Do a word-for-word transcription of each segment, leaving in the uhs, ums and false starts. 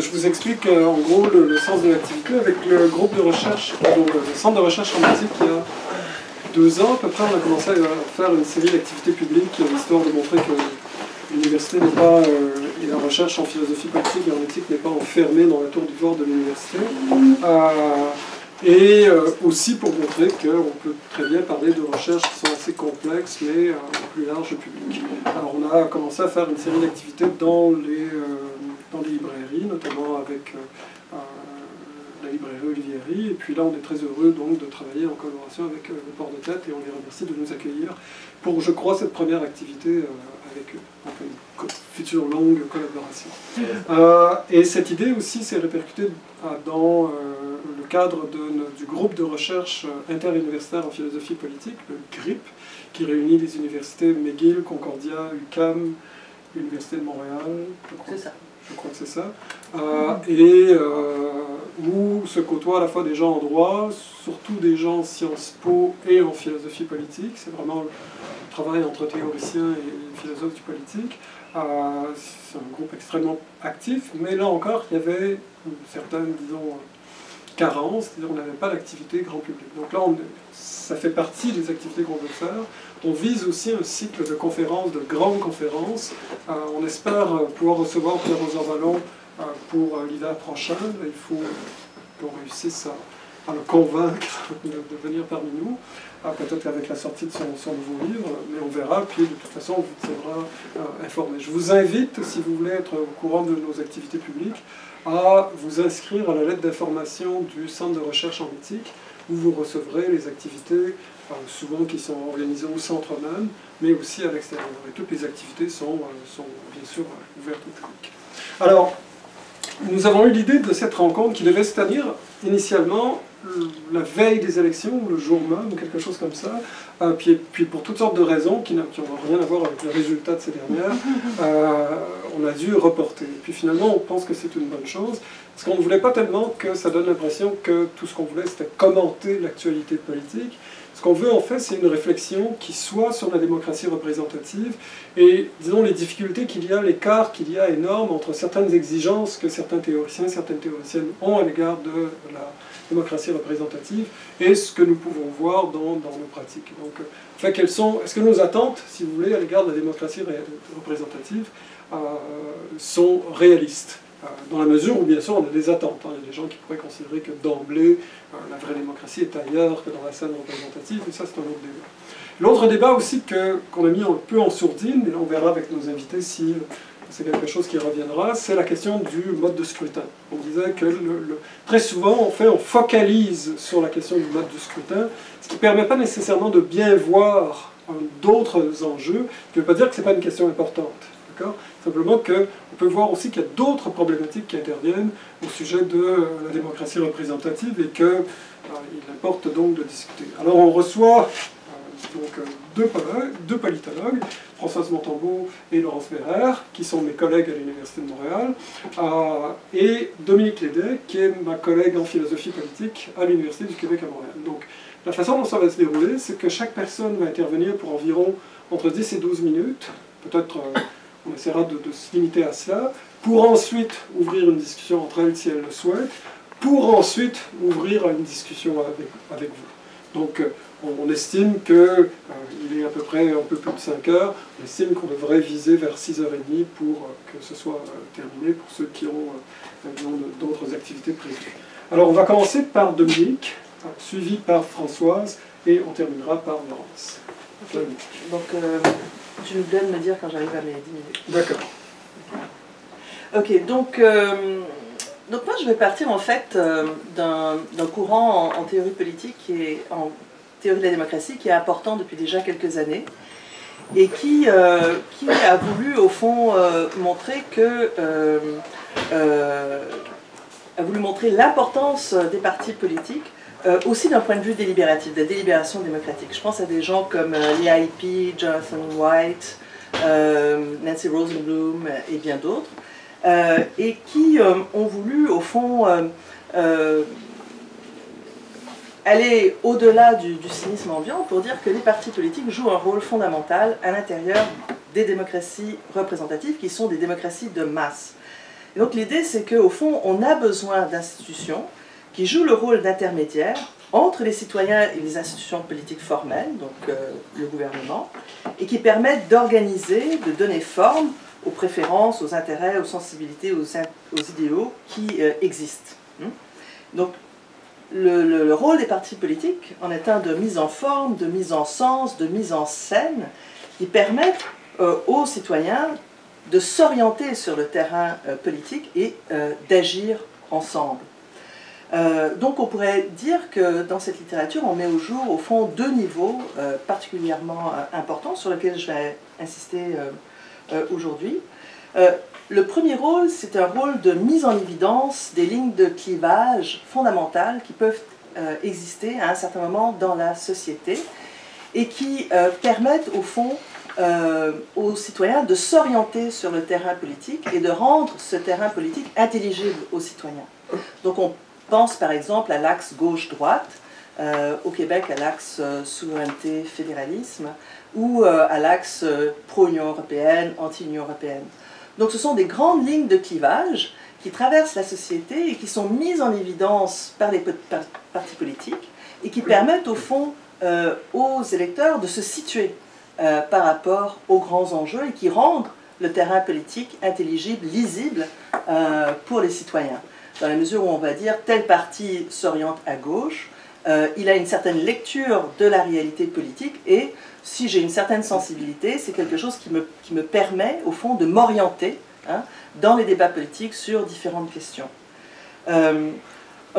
Je vous explique euh, en gros le, le sens de l'activité avec le groupe de recherche, pardon, le centre de recherche en éthique il y a deux ans à peu près. On a commencé à faire une série d'activités publiques histoire de montrer que l'université n'est pas, euh, et la recherche en philosophie politique et en éthique n'est pas enfermée dans la tour du bord de l'université. Euh, et euh, aussi pour montrer qu'on peut très bien parler de recherches qui sont assez complexes mais euh, au plus large public. Alors on a commencé à faire une série d'activités dans les... Euh, dans les librairies, notamment avec euh, la librairie Olivieri. Et puis là, on est très heureux donc de travailler en collaboration avec euh, le Port de Tête et on les remercie de nous accueillir pour, je crois, cette première activité euh, avec eux. Donc, une future longue collaboration. Euh, et cette idée aussi s'est répercutée dans euh, le cadre de, du groupe de recherche interuniversitaire en philosophie politique, le GRIP, qui réunit les universités McGill, Concordia, U C A M, l'Université de Montréal, je crois. C'est ça. Je crois que c'est ça, euh, et euh, où se côtoient à la fois des gens en droit, surtout des gens en Sciences Po et en philosophie politique. C'est vraiment le travail entre théoriciens et philosophes du politique. Euh, c'est un groupe extrêmement actif, mais là encore, il y avait une certaine, disons, carence, c'est-à-dire on n'avait pas d'activité grand public. Donc là, on, ça fait partie des activités qu'on veut faire. On vise aussi un cycle de conférences, de grandes conférences. Euh, on espère pouvoir recevoir Pierre Rosanvalon euh, pour euh, l'hiver prochain. Il faut qu'on réussisse à, à le convaincre de, de venir parmi nous. Ah, peut-être avec la sortie de son, son nouveau livre, mais on verra. Puis de toute façon, on vous tiendra euh, informé. Je vous invite, si vous voulez être au courant de nos activités publiques, à vous inscrire à la lettre d'information du Centre de recherche en éthique, où vous recevrez les activités souvent qui sont organisées au centre même, mais aussi à l'extérieur. Et toutes les activités sont, sont bien sûr ouvertes au public. Alors, nous avons eu l'idée de cette rencontre qui devait se tenir initialement la veille des élections, le jour même, ou quelque chose comme ça, euh, puis, puis pour toutes sortes de raisons qui n'ont rien à voir avec le résultat de ces dernières, euh, on a dû reporter. Et puis finalement, on pense que c'est une bonne chose, parce qu'on ne voulait pas tellement que ça donne l'impression que tout ce qu'on voulait, c'était commenter l'actualité politique. Ce qu'on veut, en fait, c'est une réflexion qui soit sur la démocratie représentative et, disons, les difficultés qu'il y a, l'écart qu'il y a énorme entre certaines exigences que certains théoriciens, certaines théoriciennes ont à l'égard de la démocratie représentative et ce que nous pouvons voir dans, dans nos pratiques. Donc, en fait, quelles sont, est-ce que nos attentes, si vous voulez, à l'égard de la démocratie représentative euh, sont réalistes? Dans la mesure où, bien sûr, on a des attentes. Hein. Il y a des gens qui pourraient considérer que d'emblée, euh, la vraie démocratie est ailleurs que dans la scène représentative, mais ça, c'est un autre débat. L'autre débat aussi que, qu'on a mis un peu en sourdine, et on verra avec nos invités si c'est quelque chose qui reviendra, c'est la question du mode de scrutin. On disait que le, le, très souvent, en fait, on focalise sur la question du mode de scrutin, ce qui ne permet pas nécessairement de bien voir hein, d'autres enjeux, ce qui ne veut pas dire que ce n'est pas une question importante. Simplement qu'on peut voir aussi qu'il y a d'autres problématiques qui interviennent au sujet de la démocratie représentative et qu'il euh, importe donc de discuter. Alors on reçoit euh, donc, deux, deux politologues, Françoise Montambeault et Laurence Bherer, qui sont mes collègues à l'Université de Montréal, euh, et Dominique Leydet, qui est ma collègue en philosophie politique à l'Université du Québec à Montréal. Donc la façon dont ça va se dérouler, c'est que chaque personne va intervenir pour environ entre dix et douze minutes, peut-être... Euh, on essaiera de, de se limiter à cela, pour ensuite ouvrir une discussion entre elles si elles le souhaitent, pour ensuite ouvrir une discussion avec, avec vous. Donc on, on estime qu'il euh, est à peu près un peu plus de cinq heures, on estime qu'on devrait viser vers six heures trente pour euh, que ce soit euh, terminé pour ceux qui ont euh, d'autres activités prévues. Alors on va commencer par Dominique, suivi par Françoise, et on terminera par Laurence. Okay. Donc... Euh... Tu nous donnes me dire quand j'arrive à mes dix minutes. D'accord. Ok, donc, euh, donc moi je vais partir en fait euh, d'un courant en, en théorie politique et en théorie de la démocratie qui est important depuis déjà quelques années et qui, euh, qui a voulu au fond euh, montrer que euh, euh, a voulu montrer l'importance des partis politiques. Euh, aussi d'un point de vue délibératif, de la délibération démocratique. Je pense à des gens comme euh, Léa Ypi, Jonathan White, euh, Nancy Rosenblum et bien d'autres, euh, et qui euh, ont voulu, au fond, euh, euh, aller au-delà du, du cynisme ambiant pour dire que les partis politiques jouent un rôle fondamental à l'intérieur des démocraties représentatives, qui sont des démocraties de masse. Et donc l'idée, c'est qu'au fond, on a besoin d'institutions qui jouent le rôle d'intermédiaire entre les citoyens et les institutions politiques formelles, donc euh, le gouvernement, et qui permettent d'organiser, de donner forme aux préférences, aux intérêts, aux sensibilités, aux, aux idéaux qui euh, existent. Donc le, le, le rôle des partis politiques en est un de mise en forme, de mise en sens, de mise en scène, qui permettent euh, aux citoyens de s'orienter sur le terrain euh, politique et euh, d'agir ensemble. Euh, donc on pourrait dire que dans cette littérature, on met au jour, au fond, deux niveaux euh, particulièrement euh, importants sur lesquels je vais insister euh, euh, aujourd'hui. Euh, le premier rôle, c'est un rôle de mise en évidence des lignes de clivage fondamentales qui peuvent euh, exister à un certain moment dans la société et qui euh, permettent, au fond, Euh, aux citoyens de s'orienter sur le terrain politique et de rendre ce terrain politique intelligible aux citoyens. Donc on pense par exemple à l'axe gauche-droite, euh, au Québec à l'axe euh, souveraineté-fédéralisme ou euh, à l'axe euh, pro-Union européenne, anti-Union européenne. Donc ce sont des grandes lignes de clivage qui traversent la société et qui sont mises en évidence par les par partis politiques et qui permettent au fond euh, aux électeurs de se situer Euh, par rapport aux grands enjeux et qui rendent le terrain politique intelligible, lisible euh, pour les citoyens. Dans la mesure où on va dire tel parti s'oriente à gauche, euh, il a une certaine lecture de la réalité politique et si j'ai une certaine sensibilité, c'est quelque chose qui me, qui me permet au fond de m'orienter hein, dans les débats politiques sur différentes questions. Euh,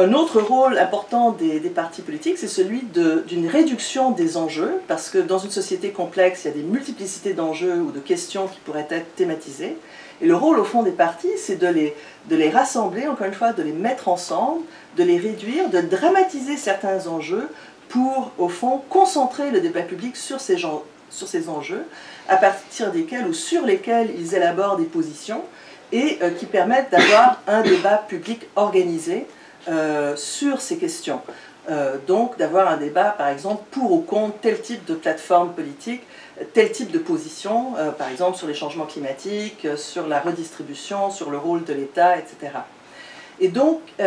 Un autre rôle important des, des partis politiques, c'est celui d'une réduction des enjeux, parce que dans une société complexe, il y a des multiplicités d'enjeux ou de questions qui pourraient être thématisées. Et le rôle, au fond, des partis, c'est de les, de les rassembler, encore une fois, de les mettre ensemble, de les réduire, de dramatiser certains enjeux pour, au fond, concentrer le débat public sur ces, gens, sur ces enjeux, à partir desquels ou sur lesquels ils élaborent des positions et euh, qui permettent d'avoir un débat public organisé, Euh, sur ces questions. Euh, donc d'avoir un débat, par exemple, pour ou contre tel type de plateforme politique, tel type de position, euh, par exemple sur les changements climatiques, euh, sur la redistribution, sur le rôle de l'État, et cetera. Et donc euh,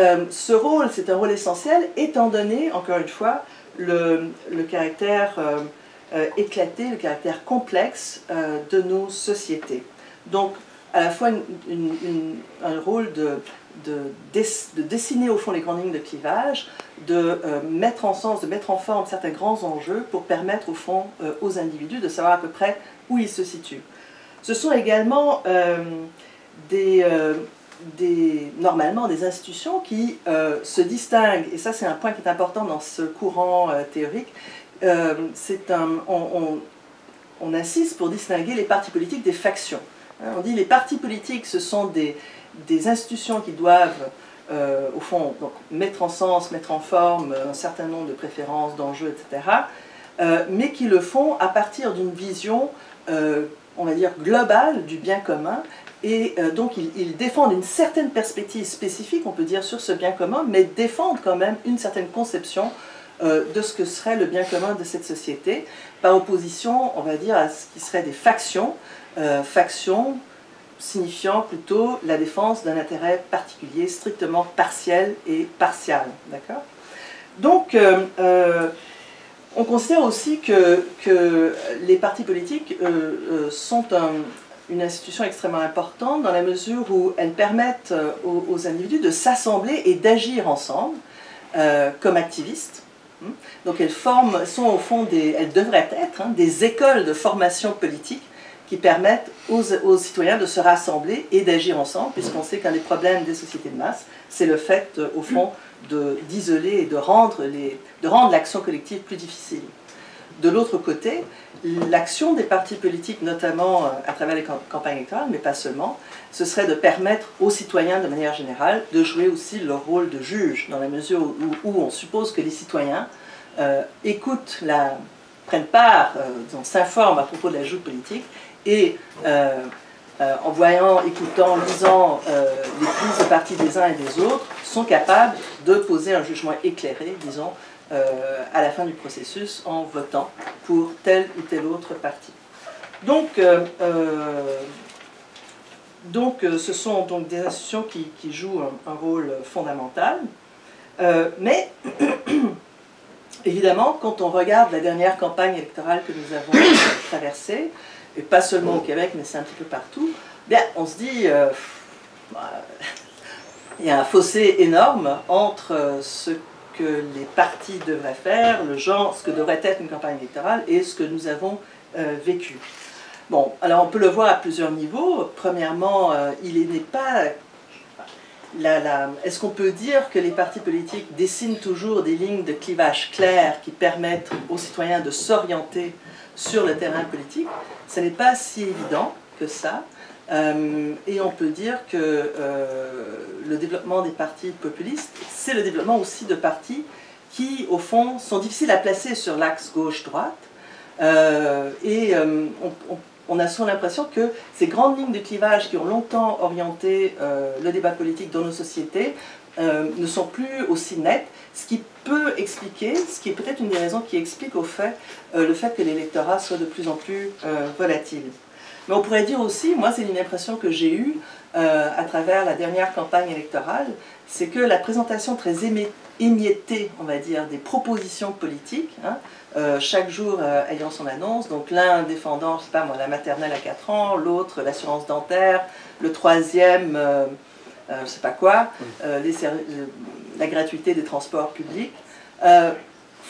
ce rôle, c'est un rôle essentiel, étant donné, encore une fois, le, le caractère euh, euh, éclaté, le caractère complexe euh, de nos sociétés. Donc à la fois une, une, une, un rôle de... De, de dessiner au fond les grandes lignes de clivage, de euh, mettre en sens, de mettre en forme certains grands enjeux pour permettre au fond euh, aux individus de savoir à peu près où ils se situent. Ce sont également euh, des, euh, des, normalement des institutions qui euh, se distinguent, et ça c'est un point qui est important dans ce courant euh, théorique, euh, c'est un, on, on, on insiste pour distinguer les partis politiques des factions. Hein, on dit les partis politiques ce sont des des institutions qui doivent, euh, au fond, donc, mettre en sens, mettre en forme un certain nombre de préférences, d'enjeux, et cetera, euh, mais qui le font à partir d'une vision, euh, on va dire, globale du bien commun, et euh, donc ils, ils défendent une certaine perspective spécifique, on peut dire, sur ce bien commun, mais défendent quand même une certaine conception euh, de ce que serait le bien commun de cette société, par opposition, on va dire, à ce qui serait des factions, euh, factions, signifiant plutôt la défense d'un intérêt particulier, strictement partiel et partial. D'accord ? Donc, euh, euh, on considère aussi que, que les partis politiques euh, euh, sont un, une institution extrêmement importante dans la mesure où elles permettent aux, aux individus de s'assembler et d'agir ensemble euh, comme activistes. Donc, elles forment, sont au fond des, elles devraient être hein, des écoles de formation politique qui permettent aux, aux citoyens de se rassembler et d'agir ensemble, puisqu'on sait qu'un des problèmes des sociétés de masse, c'est le fait, euh, au fond, d'isoler et de rendre les, de rendre l'action collective plus difficile. De l'autre côté, l'action des partis politiques, notamment euh, à travers les campagnes électorales, mais pas seulement, ce serait de permettre aux citoyens, de manière générale, de jouer aussi leur rôle de juge, dans la mesure où, où on suppose que les citoyens euh, écoutent, la, prennent part, euh, s'informent à propos de la joute politique, et euh, euh, en voyant, écoutant, lisant euh, les prises de parti des uns et des autres, sont capables de poser un jugement éclairé, disons, euh, à la fin du processus en votant pour tel ou tel autre parti. Donc, euh, euh, Donc, ce sont donc des institutions qui, qui jouent un, un rôle fondamental. Euh, mais, évidemment, quand on regarde la dernière campagne électorale que nous avons traversée, et pas seulement au Québec, mais c'est un petit peu partout, bien, on se dit, euh, bah, il y a un fossé énorme entre ce que les partis devraient faire, le genre, ce que devrait être une campagne électorale, et ce que nous avons euh, vécu. Bon, alors on peut le voir à plusieurs niveaux. Premièrement, euh, il n'est pas... La, la... Est-ce qu'on peut dire que les partis politiques dessinent toujours des lignes de clivage claires qui permettent aux citoyens de s'orienter sur le terrain politique? Ce n'est pas si évident que ça. Euh, et on peut dire que euh, le développement des partis populistes, c'est le développement aussi de partis qui, au fond, sont difficiles à placer sur l'axe gauche-droite. Euh, et euh, on, on On a souvent l'impression que ces grandes lignes de clivage qui ont longtemps orienté euh, le débat politique dans nos sociétés euh, ne sont plus aussi nettes, ce qui peut expliquer, ce qui est peut-être une des raisons qui explique au fait, euh, le fait que l'électorat soit de plus en plus euh, volatile. Mais on pourrait dire aussi, moi c'est une impression que j'ai eue euh, à travers la dernière campagne électorale, c'est que la présentation très émiettée, on va dire, des propositions politiques, hein, Euh, chaque jour euh, ayant son annonce, donc l'un défendant, je sais pas moi, la maternelle à quatre ans, l'autre l'assurance dentaire, le troisième, euh, euh, je sais pas quoi, euh, les euh, la gratuité des transports publics, euh,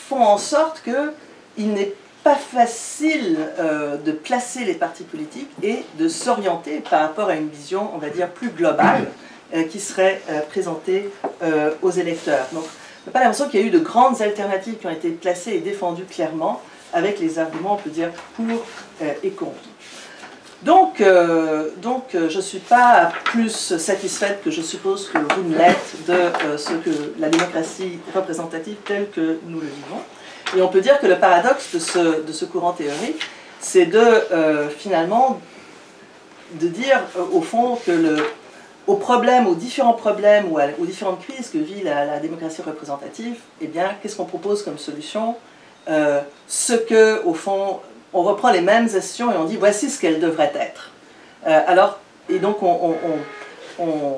font en sorte qu'il n'est pas facile euh, de placer les partis politiques et de s'orienter par rapport à une vision, on va dire, plus globale euh, qui serait euh, présentée euh, aux électeurs. Donc, on n'a pas l'impression qu'il y a eu de grandes alternatives qui ont été placées et défendues clairement avec les arguments, on peut dire, pour et contre. Donc, euh, donc je ne suis pas plus satisfaite que je suppose que vous me l'êtes de euh, ce que la démocratie représentative telle que nous le vivons. Et on peut dire que le paradoxe de ce, de ce courant théorique, c'est de, euh, finalement, de dire, euh, au fond, que le... Aux problèmes, aux différents problèmes ou aux différentes crises que vit la, la démocratie représentative, eh bien, qu'est-ce qu'on propose comme solution? euh, Ce que, au fond, on reprend les mêmes actions et on dit voici ce qu'elles devraient être. Euh, alors, et donc, on, on, on, on,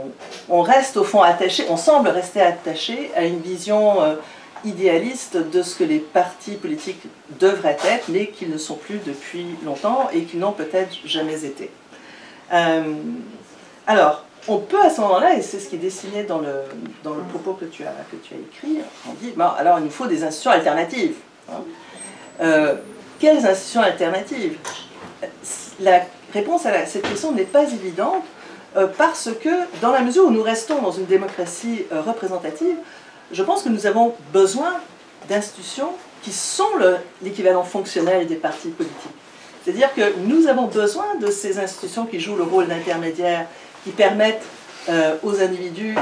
on reste au fond attaché, on semble rester attaché à une vision euh, idéaliste de ce que les partis politiques devraient être, mais qu'ils ne sont plus depuis longtemps et qu'ils n'ont peut-être jamais été. Euh, alors, on peut à ce moment-là, et c'est ce qui est dessiné dans le, dans le propos que tu as, que tu as écrit, on dit, bon, alors il nous faut des institutions alternatives. Hein. Euh, quelles institutions alternatives? La réponse à la, cette question n'est pas évidente, euh, parce que dans la mesure où nous restons dans une démocratie euh, représentative, je pense que nous avons besoin d'institutions qui sont l'équivalent fonctionnel des partis politiques. C'est-à-dire que nous avons besoin de ces institutions qui jouent le rôle d'intermédiaire, qui permettent euh, aux individus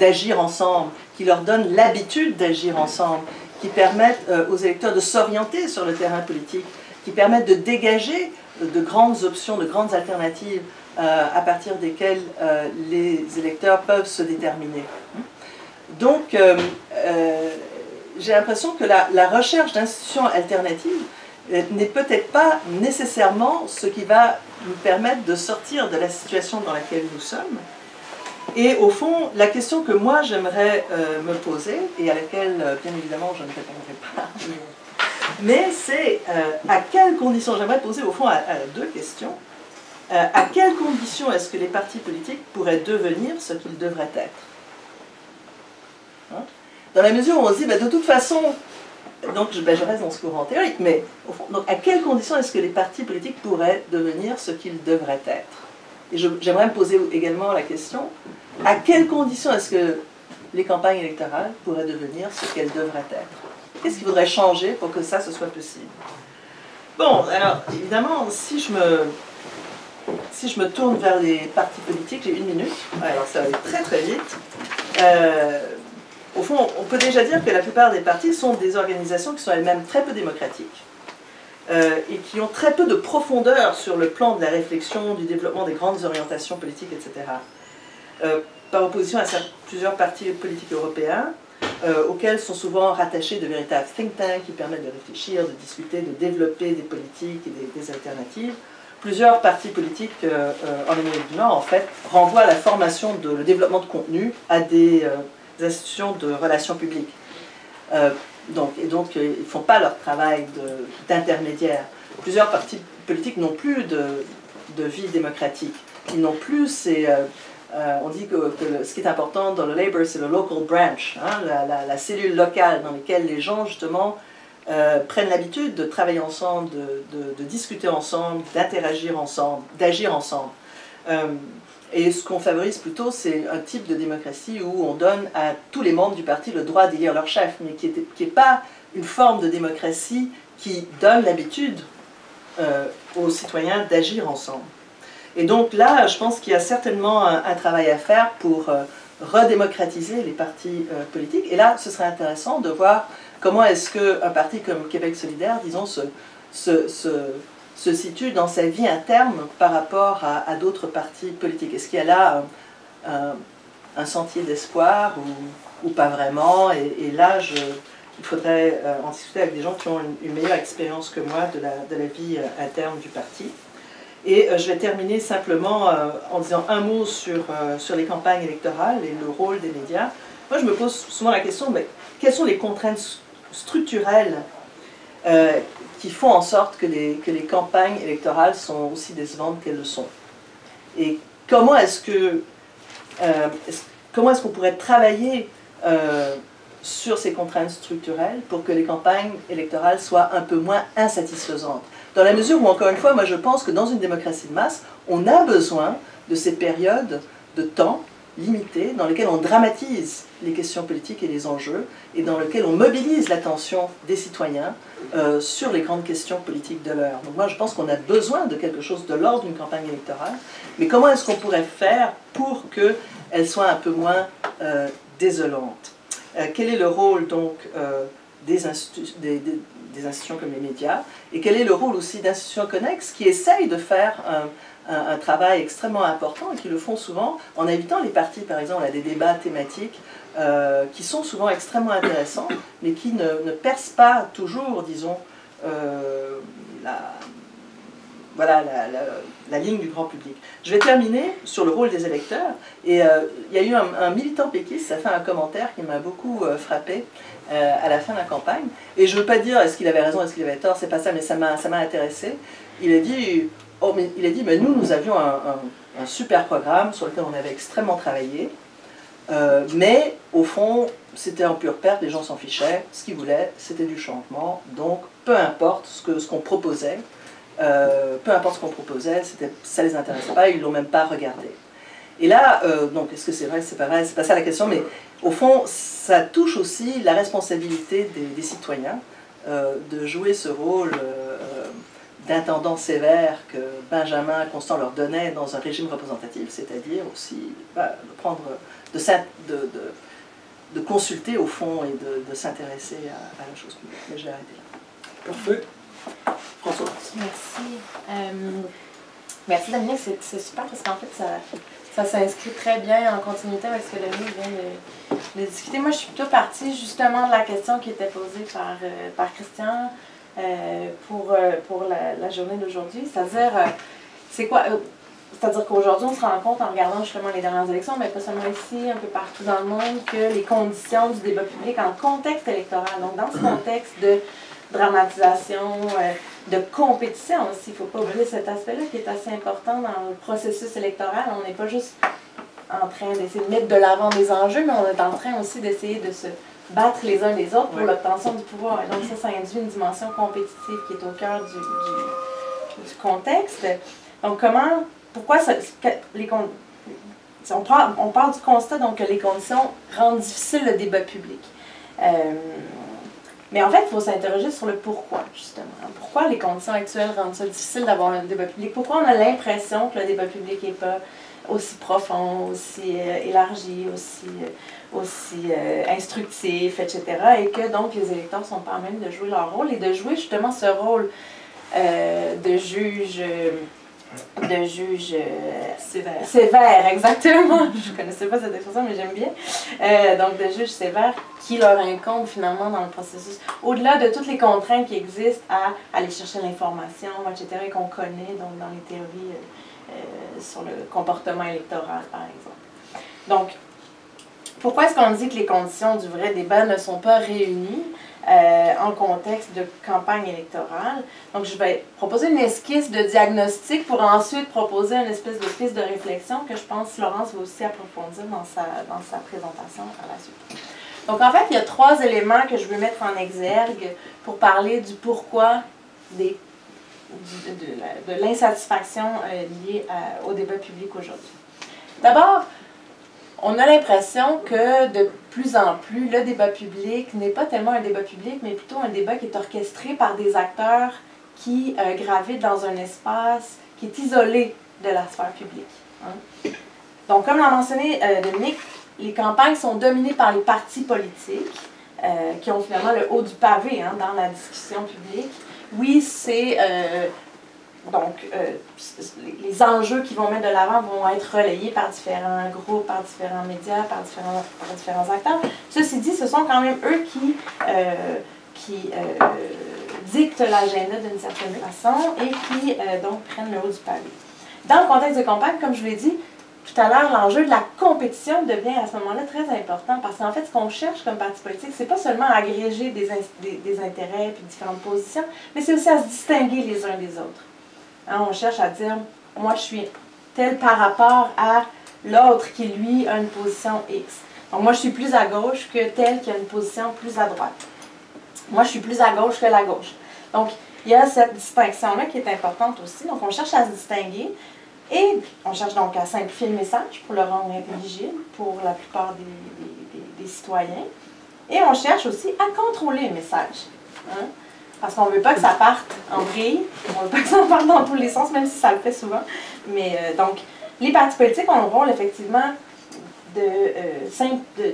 d'agir ensemble, qui leur donnent l'habitude d'agir ensemble, qui permettent euh, aux électeurs de s'orienter sur le terrain politique, qui permettent de dégager euh, de grandes options, de grandes alternatives euh, à partir desquelles euh, les électeurs peuvent se déterminer. Donc, euh, euh, j'ai l'impression que la, la recherche d'institutions alternatives euh, n'est peut-être pas nécessairement ce qui va nous permettre de sortir de la situation dans laquelle nous sommes. Et au fond, la question que moi j'aimerais euh, me poser, et à laquelle, euh, bien évidemment, je ne répondrai pas, mais c'est euh, à quelles conditions, j'aimerais poser au fond à, à deux questions, euh, à quelles conditions est-ce que les partis politiques pourraient devenir ce qu'ils devraient être? Hein? Dans la mesure où on se dit, ben, de toute façon, donc je, ben, je reste dans ce courant théorique, mais au fond, donc, à quelles conditions est-ce que les partis politiques pourraient devenir ce qu'ils devraient être? Et j'aimerais me poser également la question, à quelles conditions est-ce que les campagnes électorales pourraient devenir ce qu'elles devraient être? Qu'est-ce qu'il faudrait changer pour que ça, ce soit possible? Bon, alors, évidemment, si je me, si je me tourne vers les partis politiques, j'ai une minute, alors ça va aller très très vite. Euh, Au fond, on peut déjà dire que la plupart des partis sont des organisations qui sont elles-mêmes très peu démocratiques euh, et qui ont très peu de profondeur sur le plan de la réflexion, du développement des grandes orientations politiques, et cetera. Euh, par opposition à plusieurs partis politiques européens, euh, auxquels sont souvent rattachés de véritables think tanks qui permettent de réfléchir, de discuter, de développer des politiques et des, des alternatives, plusieurs partis politiques euh, en Amérique du Nord, en fait, renvoient à la formation, de, le développement de contenu à des, euh, des institutions de relations publiques. Euh, donc, et donc, ils ne font pas leur travail d'intermédiaire. Plusieurs partis politiques n'ont plus de, de vie démocratique. Ils n'ont plus ces... Euh, Euh, on dit que, que le, ce qui est important dans le Labour, c'est le local branch, hein, la, la, la cellule locale dans laquelle les gens, justement, euh, prennent l'habitude de travailler ensemble, de, de, de discuter ensemble, d'interagir ensemble, d'agir ensemble. Euh, et ce qu'on favorise plutôt, c'est un type de démocratie où on donne à tous les membres du parti le droit d'élire leur chef, mais qui n'est pas une forme de démocratie qui donne l'habitude euh, aux citoyens d'agir ensemble. Et donc là, je pense qu'il y a certainement un, un travail à faire pour euh, redémocratiser les partis euh, politiques. Et là, ce serait intéressant de voir comment est-ce qu'un parti comme Québec solidaire, disons, se, se, se, se situe dans sa vie interne par rapport à, à d'autres partis politiques. Est-ce qu'il y a là un, un, un sentier d'espoir ou, ou pas vraiment? Et, et là, je, il faudrait euh, en discuter avec des gens qui ont une, une meilleure expérience que moi de la, de la vie euh, interne du parti. Et je vais terminer simplement euh, en disant un mot sur, euh, sur les campagnes électorales et le rôle des médias. Moi, je me pose souvent la question, mais quelles sont les contraintes structurelles euh, qui font en sorte que les, que les campagnes électorales sont aussi décevantes qu'elles le sont? Et comment est-ce que, euh, est-ce, comment est-ce qu'on pourrait travailler euh, sur ces contraintes structurelles pour que les campagnes électorales soient un peu moins insatisfaisantes? Dans la mesure où, encore une fois, moi je pense que dans une démocratie de masse, on a besoin de ces périodes de temps limitées dans lesquelles on dramatise les questions politiques et les enjeux, et dans lesquelles on mobilise l'attention des citoyens euh, sur les grandes questions politiques de l'heure. Donc moi je pense qu'on a besoin de quelque chose de l'ordre d'une campagne électorale, mais comment est-ce qu'on pourrait faire pour qu'elle soit un peu moins euh, désolante? euh, Quel est le rôle donc euh, des instituts... Des, des, des institutions comme les médias, et quel est le rôle aussi d'institutions connexes qui essayent de faire un, un, un travail extrêmement important et qui le font souvent en invitant les partis, par exemple, à des débats thématiques euh, qui sont souvent extrêmement intéressants, mais qui ne, ne percent pas toujours, disons, euh, la, voilà, la, la, la ligne du grand public. Je vais terminer sur le rôle des électeurs, et euh, il y a eu un, un militant péquiste, ça fait un commentaire qui m'a beaucoup euh, frappé, Euh, à la fin de la campagne, et je ne veux pas dire est-ce qu'il avait raison, est-ce qu'il avait tort, c'est pas ça, mais ça m'a intéressé. Il a dit, oh, mais, il a dit mais nous, nous avions un, un, un super programme sur lequel on avait extrêmement travaillé, euh, mais au fond, c'était en pure perte, les gens s'en fichaient, ce qu'ils voulaient, c'était du changement, donc peu importe ce qu'on ce qu'on proposait, euh, peu importe ce qu'on proposait, ça les intéressait pas, ils l'ont même pas regardé. Et là, euh, donc, est-ce que c'est vrai, c'est pas vrai, c'est pas ça la question, mais au fond, ça touche aussi la responsabilité des, des citoyens euh, de jouer ce rôle euh, d'intendant sévère que Benjamin Constant leur donnait dans un régime représentatif, c'est-à-dire aussi bah, de, prendre, de, de, de, de consulter au fond et de, de s'intéresser à, à la chose publique. Mais je vais arrêter là. Parfait. Françoise. Merci. Euh, merci Dominique, c'est super parce qu'en fait, ça... Ça s'inscrit très bien en continuité avec ce que Dominique vient de, de discuter. Moi, je suis plutôt partie justement de la question qui était posée par, euh, par Christian euh, pour, euh, pour la, la journée d'aujourd'hui. C'est-à-dire, euh, c'est quoi euh, c'est-à-dire qu'aujourd'hui, on se rend compte en regardant justement les dernières élections, mais pas seulement ici, un peu partout dans le monde, que les conditions du débat public en contexte électoral, donc dans ce contexte de dramatisation, euh, de compétition aussi. Il ne faut pas oublier cet aspect-là qui est assez important dans le processus électoral. On n'est pas juste en train d'essayer de mettre de l'avant des enjeux, mais on est en train aussi d'essayer de se battre les uns les autres pour oui. l'obtention du pouvoir. Et donc ça, ça induit une dimension compétitive qui est au cœur du, du, du contexte. Donc comment, pourquoi ça, les, on, part, on part du constat donc, que les conditions rendent difficile le débat public. Euh, Mais en fait, il faut s'interroger sur le pourquoi, justement. Pourquoi les conditions actuelles rendent ça difficile d'avoir un débat public? Pourquoi on a l'impression que le débat public n'est pas aussi profond, aussi euh, élargi, aussi, euh, aussi euh, instructif, et cetera. Et que donc les électeurs ne sont pas en même de jouer leur rôle et de jouer justement ce rôle euh, de juge, de juge euh, sévère. sévère, exactement. Je ne connaissais pas cette expression, mais j'aime bien. Euh, donc, de juge sévère qui leur incombe finalement dans le processus, au-delà de toutes les contraintes qui existent à aller chercher l'information, et cetera, qu'on connaît donc, dans les théories euh, euh, sur le comportement électoral, par exemple. Donc, pourquoi est-ce qu'on dit que les conditions du vrai débat ne sont pas réunies Euh, en contexte de campagne électorale? Donc, je vais proposer une esquisse de diagnostic pour ensuite proposer une espèce de piste de réflexion que je pense Laurence va aussi approfondir dans sa, dans sa présentation par la suite. Donc, en fait, il y a trois éléments que je veux mettre en exergue pour parler du pourquoi des, de, de, de l'insatisfaction euh, liée à, au débat public aujourd'hui. D'abord, on a l'impression que de plus en plus, le débat public n'est pas tellement un débat public, mais plutôt un débat qui est orchestré par des acteurs qui euh, gravitent dans un espace qui est isolé de la sphère publique. Hein? Donc, comme l'a mentionné euh, Dominique, les campagnes sont dominées par les partis politiques, euh, qui ont finalement le haut du pavé hein, dans la discussion publique. Oui, c'est... Euh, Donc, euh, les enjeux qu'ils vont mettre de l'avant vont être relayés par différents groupes, par différents médias, par différents, par différents acteurs. Ceci dit, ce sont quand même eux qui, euh, qui euh, dictent l'agenda d'une certaine façon et qui, euh, donc, prennent le haut du pavé. Dans le contexte de campagne, comme je vous l'ai dit tout à l'heure, l'enjeu de la compétition devient à ce moment-là très important parce qu'en fait, ce qu'on cherche comme parti politique, c'est pas seulement à agréger des, des, des intérêts et différentes positions, mais c'est aussi à se distinguer les uns des autres. Hein, on cherche à dire, moi je suis tel par rapport à l'autre qui, lui, a une position X. Donc moi je suis plus à gauche que tel qui a une position plus à droite. Moi je suis plus à gauche que la gauche. Donc il y a cette distinction-là qui est importante aussi. Donc on cherche à se distinguer et on cherche donc à simplifier le message pour le rendre intelligible pour la plupart des, des, des, des citoyens. Et on cherche aussi à contrôler le message. Hein? Parce qu'on ne veut pas que ça parte en vrille, on ne veut pas que ça parte dans tous les sens, même si ça le fait souvent. Mais euh, donc, les partis politiques ont le rôle, effectivement, de, euh, sim de, de,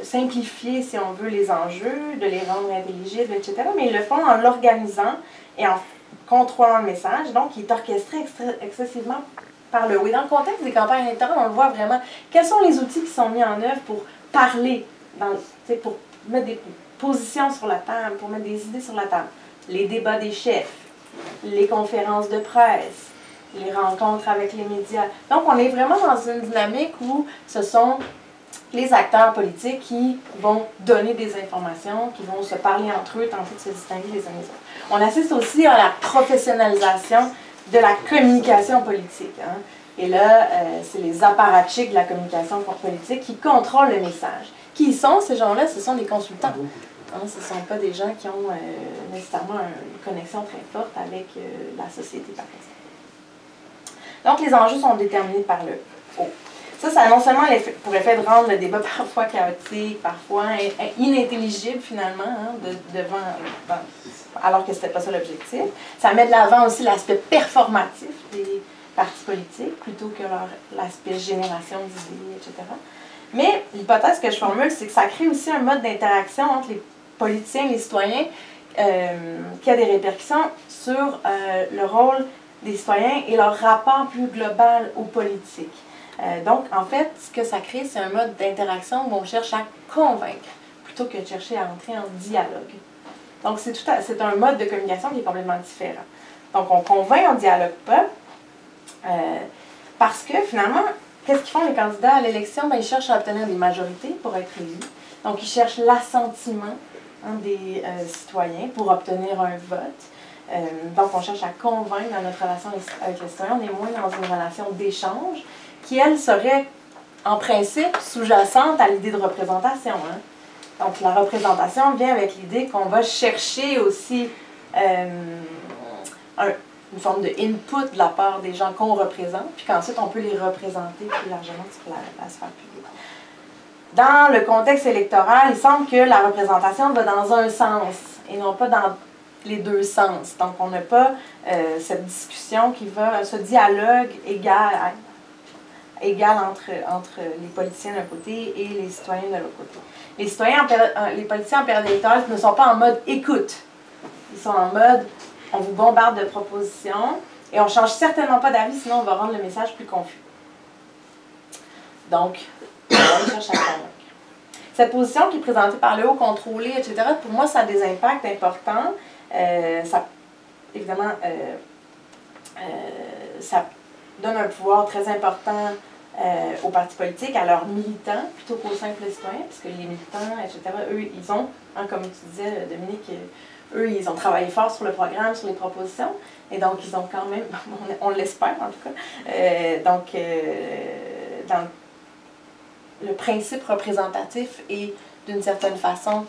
de simplifier, si on veut, les enjeux, de les rendre intelligibles, et cetera. Mais ils le font en l'organisant et en contrôlant le message. Donc, il est orchestré excessivement par le oui. Dans le contexte des campagnes électorales, on le voit vraiment. Quels sont les outils qui sont mis en œuvre pour parler, dans, pour mettre des... position sur la table, pour mettre des idées sur la table. Les débats des chefs, les conférences de presse, les rencontres avec les médias. Donc, on est vraiment dans une dynamique où ce sont les acteurs politiques qui vont donner des informations, qui vont se parler entre eux, tenter de se distinguer les uns des autres. On assiste aussi à la professionnalisation de la communication politique. Hein. Et là, euh, c'est les apparatchiks de la communication politique qui contrôlent le message. Qui sont ces gens-là? Ce sont des consultants. Hein, ce ne sont pas des gens qui ont euh, nécessairement une connexion très forte avec euh, la société, par exemple. Donc, les enjeux sont déterminés par le haut. Ça, ça a non seulement l'effet, pour effet de rendre le débat parfois chaotique, parfois inintelligible, finalement, hein, de, devant, devant, alors que ce n'était pas ça l'objectif. Ça met de l'avant aussi l'aspect performatif des partis politiques, plutôt que leur l'aspect génération d'idées, et cetera. Mais l'hypothèse que je formule, c'est que ça crée aussi un mode d'interaction entre les politiciens et les citoyens euh, qui a des répercussions sur euh, le rôle des citoyens et leur rapport plus global aux politiques. Euh, donc, en fait, ce que ça crée, c'est un mode d'interaction où on cherche à convaincre plutôt que de chercher à entrer en dialogue. Donc, c'est tout à, c'est un mode de communication qui est complètement différent. Donc, on convainc, on ne dialogue pas euh, parce que, finalement, qu'est-ce qu'ils font les candidats à l'élection? Ben, ils cherchent à obtenir des majorités pour être élus. Donc, ils cherchent l'assentiment hein, des euh, citoyens pour obtenir un vote. Euh, donc, on cherche à convaincre dans notre relation avec les citoyens. On est moins dans une relation d'échange qui, elle, serait en principe sous-jacente à l'idée de représentation. Hein. Donc, la représentation vient avec l'idée qu'on va chercher aussi euh, un... une forme de input de la part des gens qu'on représente, puis qu'ensuite on peut les représenter plus largement sur la, la sphère publique. Dans le contexte électoral, il semble que la représentation va dans un sens et non pas dans les deux sens. Donc on n'a pas euh, cette discussion qui va, ce dialogue égal, à, égal entre, entre les politiciens d'un côté et les citoyens de l'autre côté. Les, citoyens en, les politiciens en période électorale ne sont pas en mode écoute, ils sont en mode on vous bombarde de propositions Et on ne change certainement pas d'avis, sinon on va rendre le message plus confus. Donc, on cherche à convaincre. Cette position qui est présentée par le haut, contrôlée, et cetera, pour moi, ça a des impacts importants. Euh, ça, évidemment, euh, euh, ça donne un pouvoir très important euh, aux partis politiques, à leurs militants, plutôt qu'aux simples citoyens, parce que les militants, et cetera, eux, ils ont, hein, comme tu disais, Dominique, eux, ils ont travaillé fort sur le programme, sur les propositions, et donc ils ont quand même, on, on l'espère en tout cas, euh, donc, euh, dans le principe représentatif est d'une certaine façon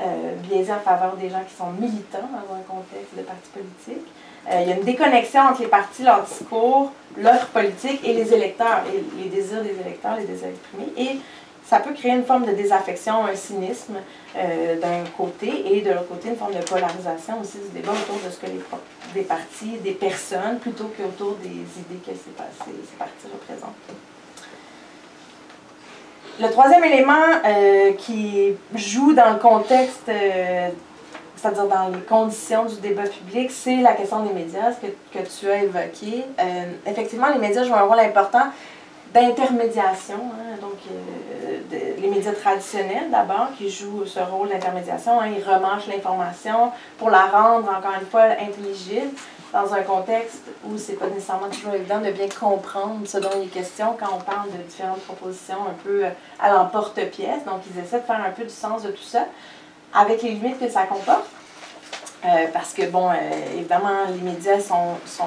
euh, biaisé en faveur des gens qui sont militants dans un contexte de parti politique. Euh, il y a une déconnexion entre les partis, leur discours, l'offre politique et les électeurs, et les désirs des électeurs, les désirs exprimés. Et ça peut créer une forme de désaffection, un cynisme euh, d'un côté et de l'autre côté une forme de polarisation aussi du débat autour de ce que les des partis, des personnes, plutôt qu'autour des idées que ces, ces partis représentent. Le troisième élément euh, qui joue dans le contexte, euh, c'est-à-dire dans les conditions du débat public, c'est la question des médias, ce que, que tu as évoqué. Euh, effectivement, les médias jouent un rôle important d'intermédiation, hein, donc euh, de, les médias traditionnels d'abord, qui jouent ce rôle d'intermédiation, hein, ils remâchent l'information pour la rendre, encore une fois, intelligible, dans un contexte où c'est pas nécessairement toujours évident de bien comprendre ce dont il est question quand on parle de différentes propositions un peu à l'emporte-pièce. Donc, ils essaient de faire un peu du sens de tout ça, avec les limites que ça comporte. Euh, parce que, bon, euh, évidemment, les médias sont, sont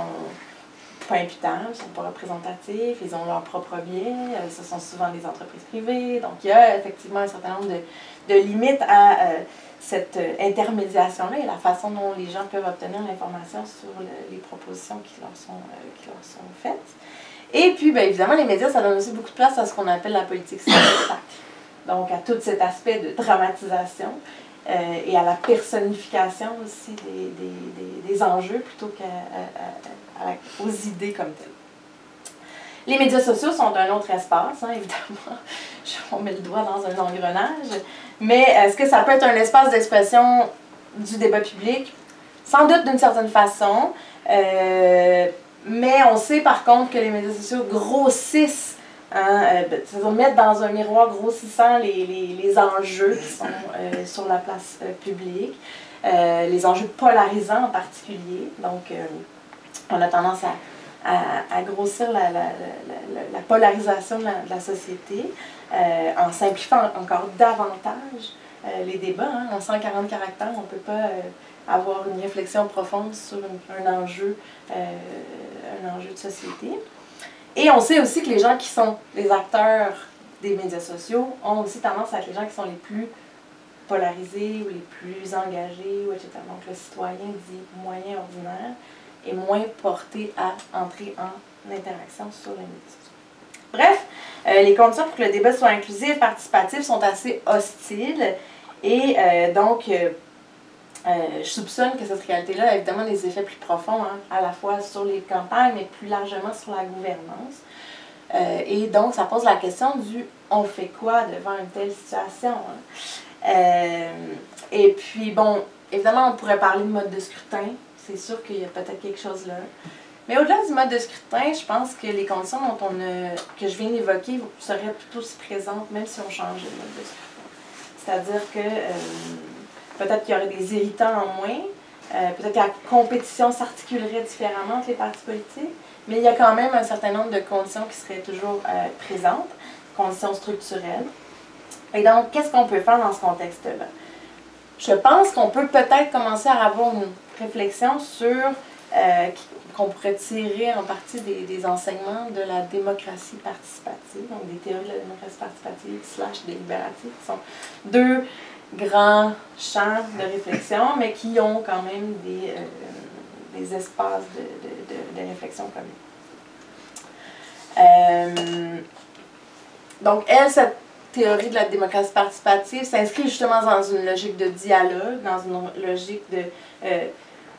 pas imputables, sont pas représentatifs, ils ont leur propre biais, euh, ce sont souvent des entreprises privées. Donc, il y a effectivement un certain nombre de, de limites à... Euh, cette intermédiation-là et la façon dont les gens peuvent obtenir l'information sur le, les propositions qui leur sont, euh, qui leur sont faites. Et puis, bien, évidemment, les médias, ça donne aussi beaucoup de place à ce qu'on appelle la politique spectacle. Donc, à tout cet aspect de dramatisation euh, et à la personnification aussi des, des, des, des enjeux plutôt qu'aux idées comme telles. Les médias sociaux sont un autre espace, hein, évidemment. On met le doigt dans un engrenage. Mais est-ce que ça peut être un espace d'expression du débat public? Sans doute d'une certaine façon. Euh, mais on sait par contre que les médias sociaux grossissent, hein, euh, c'est-à-dire mettent dans un miroir grossissant les, les, les enjeux qui sont euh, sur la place euh, publique, euh, les enjeux polarisants en particulier. Donc, euh, on a tendance à... À, à grossir la, la, la, la polarisation de la, de la société, euh, en simplifiant encore davantage euh, les débats. Hein. En cent quarante caractères, on ne peut pas euh, avoir une réflexion profonde sur une, un, enjeu, euh, un enjeu de société. Et on sait aussi que les gens qui sont les acteurs des médias sociaux ont aussi tendance à être les gens qui sont les plus polarisés ou les plus engagés, ou et cetera. Donc le citoyen dit moyen ordinaire est moins porté à entrer en interaction sur les médias sociaux. Bref, euh, les conditions pour que le débat soit inclusif, participatif, sont assez hostiles et euh, donc euh, euh, je soupçonne que cette réalité-là a évidemment des effets plus profonds, hein, à la fois sur les campagnes mais plus largement sur la gouvernance. Euh, et donc ça pose la question du « on fait quoi devant une telle situation? » hein? euh, Et puis bon, évidemment on pourrait parler de mode de scrutin. C'est sûr qu'il y a peut-être quelque chose là. Mais au-delà du mode de scrutin, je pense que les conditions dont on a, que je viens d'évoquer seraient tout aussi présentes, même si on changeait le mode de scrutin. C'est-à-dire que euh, peut-être qu'il y aurait des irritants en moins, euh, peut-être que la compétition s'articulerait différemment entre les partis politiques, mais il y a quand même un certain nombre de conditions qui seraient toujours euh, présentes, conditions structurelles. Et donc, qu'est-ce qu'on peut faire dans ce contexte-là? Je pense qu'on peut peut-être commencer à avoir une réflexion sur euh, qu'on pourrait tirer en partie des, des enseignements de la démocratie participative, donc des théories de la démocratie participative slash délibérative, qui sont deux grands champs de réflexion, mais qui ont quand même des, euh, des espaces de, de, de, de réflexion communs. Euh, donc, elle, cette théorie de la démocratie participative s'inscrit justement dans une logique de dialogue, dans une logique de euh,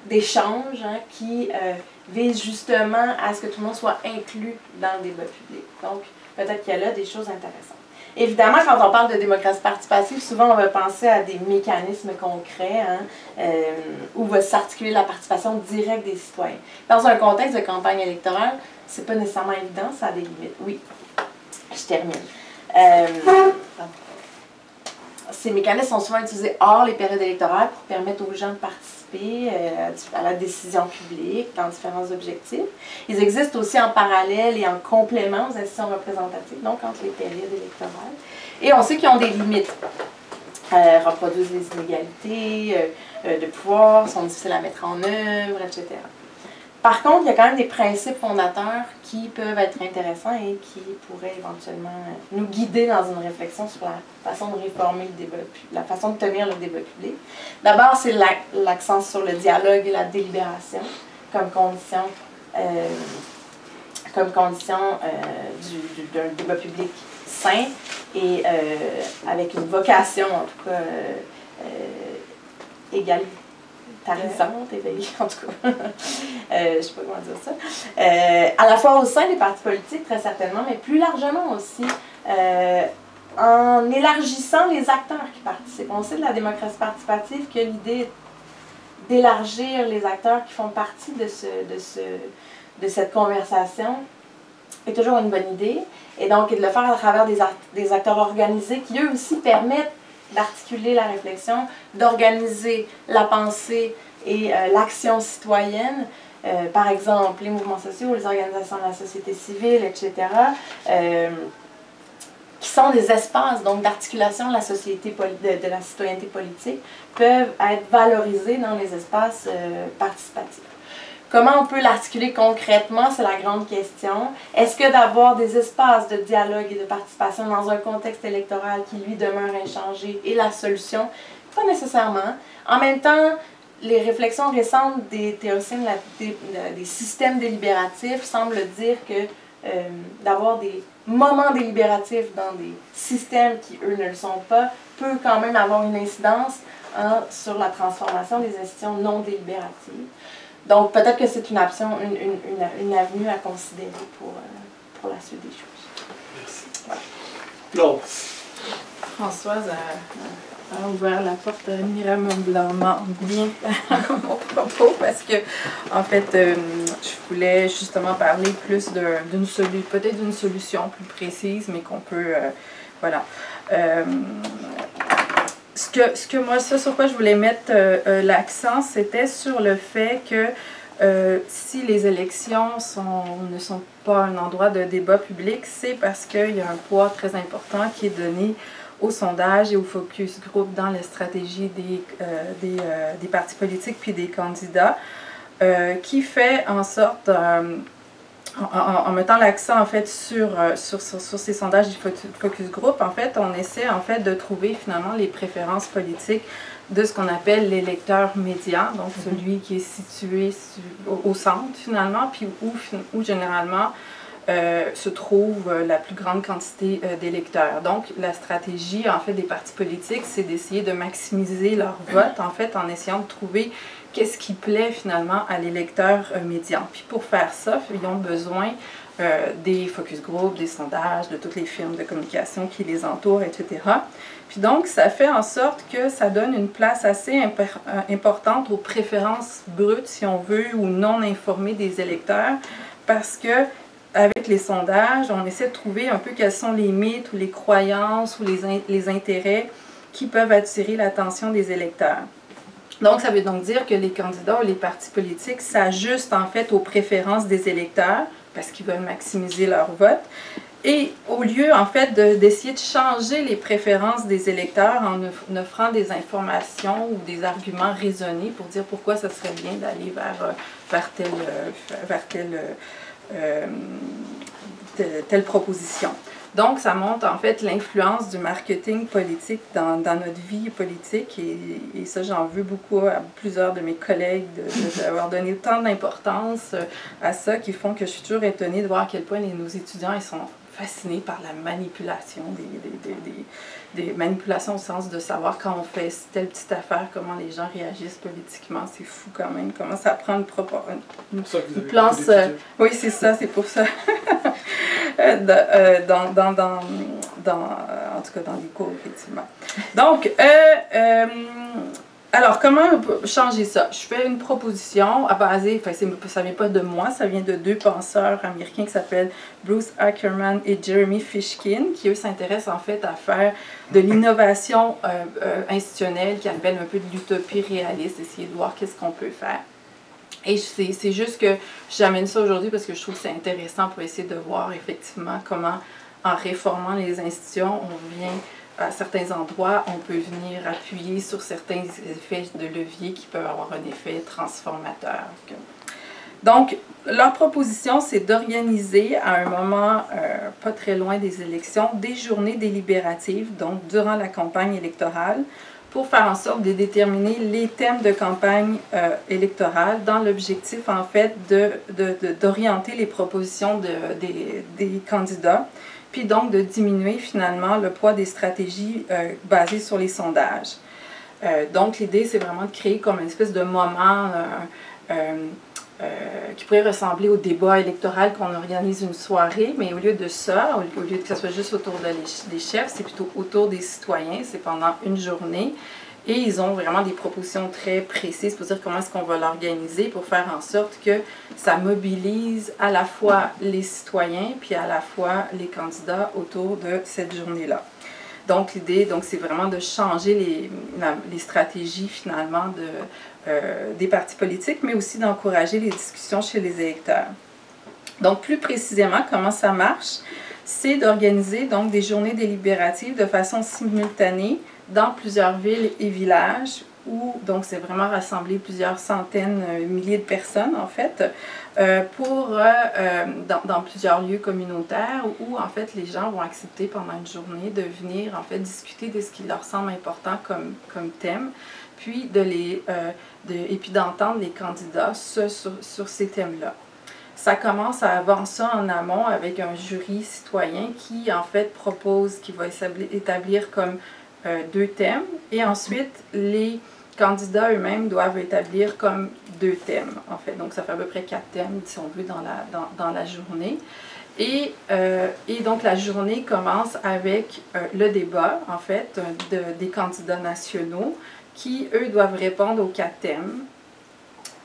d'échange, hein, qui euh, vise justement à ce que tout le monde soit inclus dans le débat public. Donc, peut-être qu'il y a là des choses intéressantes. Évidemment, quand on parle de démocratie participative, souvent on va penser à des mécanismes concrets, hein, euh, où va s'articuler la participation directe des citoyens. Dans un contexte de campagne électorale, c'est pas nécessairement évident, ça a des limites. Oui, je termine. Euh, ces mécanismes sont souvent utilisés hors les périodes électorales pour permettre aux gens de participer à la décision publique dans différents objectifs. Ils existent aussi en parallèle et en complément aux institutions représentatives, donc entre les périodes électorales. Et on sait qu'ils ont des limites. Euh, reproduisent les inégalités euh, de pouvoir, sont difficiles à mettre en œuvre, et cetera. Par contre, il y a quand même des principes fondateurs qui peuvent être intéressants et qui pourraient éventuellement nous guider dans une réflexion sur la façon de réformer le débat, la façon de tenir le débat public. D'abord, c'est l'accent sur le dialogue et la délibération comme condition, euh, comme condition euh, d'un débat public sain et euh, avec une vocation, en tout cas, euh, euh, égalitaire. Tarisante, éveillée, en tout cas. euh, je ne sais pas comment dire ça. Euh, à la fois au sein des partis politiques, très certainement, mais plus largement aussi, euh, en élargissant les acteurs qui participent. On sait de la démocratie participative que l'idée d'élargir les acteurs qui font partie de, ce, de, ce, de cette conversation est toujours une bonne idée. Et donc, et de le faire à travers des, des acteurs organisés qui, eux aussi, permettent d'articuler la réflexion, d'organiser la pensée et euh, l'action citoyenne, euh, par exemple les mouvements sociaux, les organisations de la société civile, et cetera, euh, qui sont des espaces donc d'articulation de la société de, de la citoyenneté politique, peuvent être valorisés dans les espaces euh, participatifs. Comment on peut l'articuler concrètement, c'est la grande question. Est-ce que d'avoir des espaces de dialogue et de participation dans un contexte électoral qui, lui, demeure inchangé est la solution? Pas nécessairement. En même temps, les réflexions récentes des théoriciens de la, des, des systèmes délibératifs semblent dire que euh, d'avoir des moments délibératifs dans des systèmes qui, eux, ne le sont pas, peut quand même avoir une incidence hein, sur la transformation des institutions non délibératives. Donc, peut-être que c'est une option, une, une, une, une avenue à considérer pour, euh, pour la suite des choses. Merci. Voilà. Non. Françoise a, a ouvert la porte mirablement bien à mon propos parce que, en fait, euh, je voulais justement parler plus d'une solution, peut-être d'une solution plus précise, mais qu'on peut, euh, voilà. Euh, Ce que, ce que moi, ce sur quoi je voulais mettre euh, euh, l'accent, c'était sur le fait que euh, si les élections sont, ne sont pas un endroit de débat public, c'est parce qu'il y a un poids très important qui est donné aux sondages et aux focus group dans les stratégies des, euh, des, euh, des partis politiques puis des candidats, euh, qui fait en sorte... Euh, En, en, en mettant l'accent en fait sur, sur, sur, sur ces sondages du focus group, en fait, on essaie en fait de trouver finalement les préférences politiques de ce qu'on appelle l'électeur médian, donc mm-hmm. celui qui est situé su, au, au centre finalement, puis où, où généralement euh, se trouve la plus grande quantité euh, d'électeurs. Donc la stratégie en fait des partis politiques, c'est d'essayer de maximiser leur vote en fait en essayant de trouver qu'est-ce qui plaît finalement à l'électeur euh, médian. Puis pour faire ça, ils ont besoin euh, des focus groups, des sondages, de toutes les firmes de communication qui les entourent, et cetera. Puis donc, ça fait en sorte que ça donne une place assez imp importante aux préférences brutes, si on veut, ou non informées des électeurs, parce que avec les sondages, on essaie de trouver un peu quels sont les mythes ou les croyances ou les, in les intérêts qui peuvent attirer l'attention des électeurs. Donc, ça veut donc dire que les candidats ou les partis politiques s'ajustent en fait aux préférences des électeurs parce qu'ils veulent maximiser leur vote. Et au lieu en fait d'essayer de, de changer les préférences des électeurs en offrant des informations ou des arguments raisonnés pour dire pourquoi ça serait bien d'aller vers, vers telle, vers telle, euh, telle, telle proposition. Donc, ça montre en fait l'influence du marketing politique dans, dans notre vie politique et, et ça, j'en veux beaucoup à plusieurs de mes collègues d'avoir de, de, donné tant d'importance à ça qui font que je suis toujours étonnée de voir à quel point les, nos étudiants ils sont fascinés par la manipulation, des, des, des, des, des manipulations au sens de savoir quand on fait telle petite affaire, comment les gens réagissent politiquement. C'est fou quand même, comment ça prend une, une, une place. Euh, oui, c'est ça, c'est pour ça. Dans, dans, dans, dans, en tout cas dans les cours, effectivement. Donc, euh, euh, alors, comment changer ça? Je fais une proposition à baser, enfin, ça ne vient pas de moi, ça vient de deux penseurs américains qui s'appellent Bruce Ackerman et Jeremy Fishkin, qui eux s'intéressent en fait à faire de l'innovation euh, euh, institutionnelle qui appelle un peu de l'utopie réaliste, essayer de voir qu'est-ce qu'on peut faire. Et c'est juste que j'amène ça aujourd'hui parce que je trouve que c'est intéressant pour essayer de voir effectivement comment, en réformant les institutions, on vient... à certains endroits, on peut venir appuyer sur certains effets de levier qui peuvent avoir un effet transformateur. Donc, leur proposition, c'est d'organiser à un moment euh, pas très loin des élections, des journées délibératives, donc durant la campagne électorale, pour faire en sorte de déterminer les thèmes de campagne euh, électorale dans l'objectif, en fait, de, de, de, d'orienter les propositions de, des, des candidats, puis donc de diminuer finalement le poids des stratégies euh, basées sur les sondages. Euh, donc l'idée, c'est vraiment de créer comme une espèce de moment euh, euh, euh, qui pourrait ressembler au débat électoral qu'on organise une soirée, mais au lieu de ça, au lieu que ça soit juste autour de les, des chefs, c'est plutôt autour des citoyens, c'est pendant une journée. Et ils ont vraiment des propositions très précises pour dire comment est-ce qu'on va l'organiser pour faire en sorte que ça mobilise à la fois les citoyens puis à la fois les candidats autour de cette journée-là. Donc l'idée, donc, c'est vraiment de changer les, la, les stratégies finalement de, euh, des partis politiques, mais aussi d'encourager les discussions chez les électeurs. Donc plus précisément, comment ça marche? C'est d'organiser donc des journées délibératives de façon simultanée dans plusieurs villes et villages où donc c'est vraiment rassembler plusieurs centaines, euh, milliers de personnes en fait, euh, pour, euh, euh, dans, dans plusieurs lieux communautaires où en fait les gens vont accepter pendant une journée de venir en fait discuter de ce qui leur semble important comme, comme thème, puis de les, euh, de, et puis d'entendre les candidats ce, sur, sur ces thèmes-là. Ça commence à avancer en amont avec un jury citoyen qui en fait propose, qui va établir comme Euh, deux thèmes, et ensuite les candidats eux-mêmes doivent établir comme deux thèmes, en fait. Donc ça fait à peu près quatre thèmes, si on veut, dans la, dans, dans la journée. Et, euh, et donc la journée commence avec euh, le débat, en fait, de, des candidats nationaux qui, eux, doivent répondre aux quatre thèmes.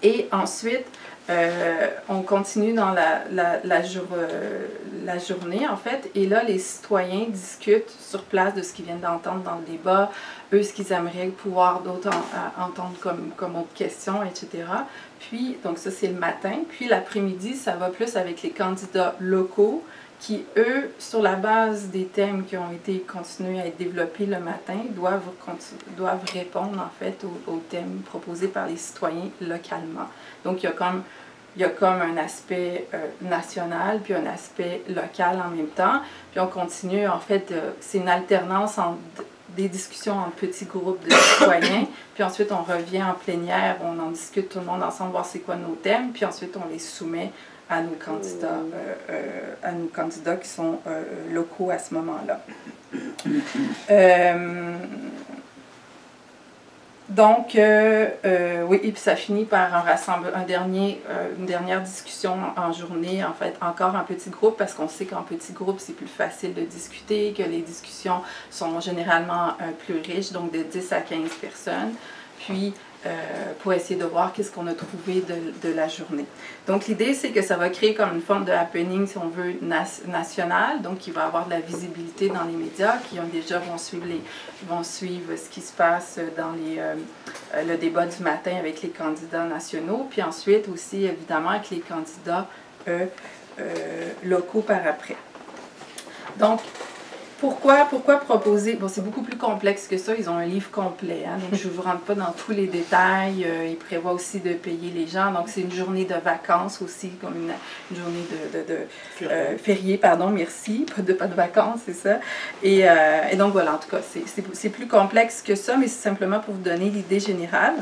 Et ensuite, euh, on continue dans la, la, la, jour, euh, la journée, en fait, et là, les citoyens discutent sur place de ce qu'ils viennent d'entendre dans le débat, eux, ce qu'ils aimeraient pouvoir d'autres en, entendre comme, comme autre question, et cetera. Puis, donc ça, c'est le matin. Puis, l'après-midi, ça va plus avec les candidats locaux qui, eux, sur la base des thèmes qui ont été continués à être développés le matin, doivent, doivent répondre, en fait, aux, aux thèmes proposés par les citoyens localement. Donc, il y a comme, il y a comme un aspect euh, national, puis un aspect local en même temps. Puis on continue, en fait, euh, c'est une alternance entre des discussions en petits groupes de citoyens, puis ensuite on revient en plénière, on en discute tout le monde ensemble, voir c'est quoi nos thèmes, puis ensuite on les soumet à nos candidats, euh, euh, à nos candidats qui sont euh, locaux à ce moment-là. Euh, donc, euh, euh, oui, et puis ça finit par un rassemble, un dernier, euh, une dernière discussion en journée, en fait, encore en petit groupe, parce qu'on sait qu'en petit groupe, c'est plus facile de discuter, que les discussions sont généralement euh, plus riches, donc de dix à quinze personnes. Puis, Euh, pour essayer de voir qu'est-ce qu'on a trouvé de, de la journée. Donc l'idée, c'est que ça va créer comme une forme de happening, si on veut, nationale, donc qui va avoir de la visibilité dans les médias, qui ont déjà vont suivre, les, vont suivre ce qui se passe dans les, euh, le débat du matin avec les candidats nationaux, puis ensuite aussi, évidemment, avec les candidats euh, euh, locaux par après. Donc, Pourquoi, pourquoi proposer? Bon, c'est beaucoup plus complexe que ça. Ils ont un livre complet, hein, donc je ne vous rentre pas dans tous les détails. Euh, ils prévoient aussi de payer les gens. Donc, c'est une journée de vacances aussi, comme une, une journée de, de, de euh, fériée, pardon, merci. Pas de, pas de vacances, c'est ça. Et, euh, et donc, voilà, en tout cas, c'est plus complexe que ça, mais c'est simplement pour vous donner l'idée générale.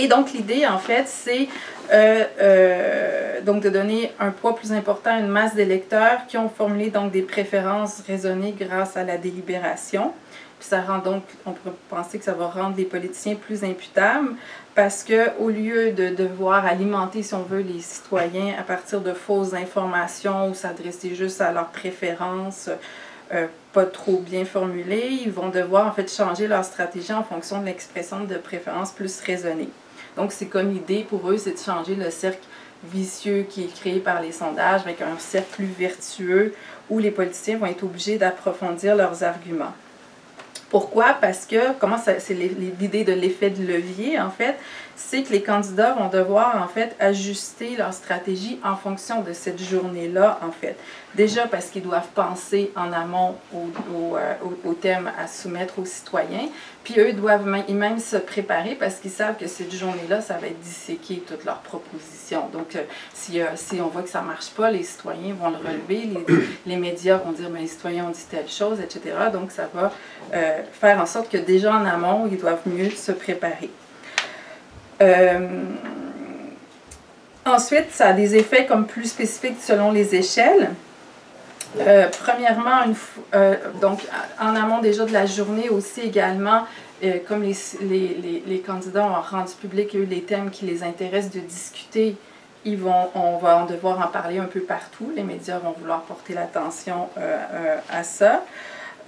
Et donc, l'idée, en fait, c'est euh, euh, donc de donner un poids plus important à une masse d'électeurs qui ont formulé donc des préférences raisonnées grâce à la délibération. Puis ça rend donc, on peut penser que ça va rendre les politiciens plus imputables parce qu'au lieu de devoir alimenter, si on veut, les citoyens à partir de fausses informations ou s'adresser juste à leurs préférences, euh, pas trop bien formulées, ils vont devoir en fait changer leur stratégie en fonction de l'expression de préférences plus raisonnées. Donc c'est comme l'idée pour eux, c'est de changer le cercle vicieux qui est créé par les sondages avec un cercle plus vertueux où les politiciens vont être obligés d'approfondir leurs arguments. Pourquoi? Parce que, comment ça, c'est l'idée de l'effet de levier, en fait, c'est que les candidats vont devoir, en fait, ajuster leur stratégie en fonction de cette journée-là, en fait. Déjà parce qu'ils doivent penser en amont au, au, euh, au, au thème à soumettre aux citoyens, puis eux doivent même se préparer parce qu'ils savent que cette journée-là, ça va disséquer toutes leurs propositions. Donc, euh, si, euh, si on voit que ça ne marche pas, les citoyens vont le relever, les, les médias vont dire « mais les citoyens ont dit telle chose », et cetera. Donc, ça va... Euh, faire en sorte que déjà en amont, ils doivent mieux se préparer. Euh, ensuite, ça a des effets comme plus spécifiques selon les échelles. Euh, premièrement, une, euh, donc, en amont déjà de la journée aussi également, euh, comme les, les, les, les candidats ont rendu public eux, les thèmes qui les intéressent de discuter, ils vont, on va en devoir en parler un peu partout. Les médias vont vouloir porter l'attention euh, euh, à ça.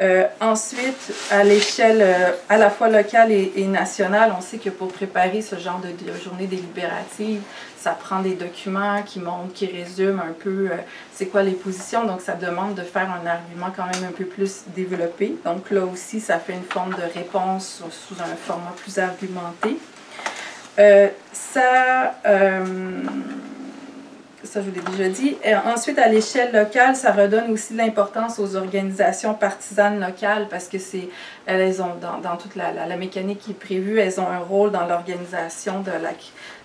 Euh, ensuite, à l'échelle euh, à la fois locale et, et nationale, on sait que pour préparer ce genre de, de journée délibérative, ça prend des documents qui montrent, qui résument un peu euh, c'est quoi les positions, donc ça demande de faire un argument quand même un peu plus développé. Donc là aussi, ça fait une forme de réponse sous un format plus argumenté. Euh, ça... Euh, Ça, je vous l'ai déjà dit. Et ensuite, à l'échelle locale, ça redonne aussi de l'importance aux organisations partisanes locales parce que c'est, elles ont, dans, dans toute la, la, la mécanique qui est prévue, elles ont un rôle dans l'organisation de la,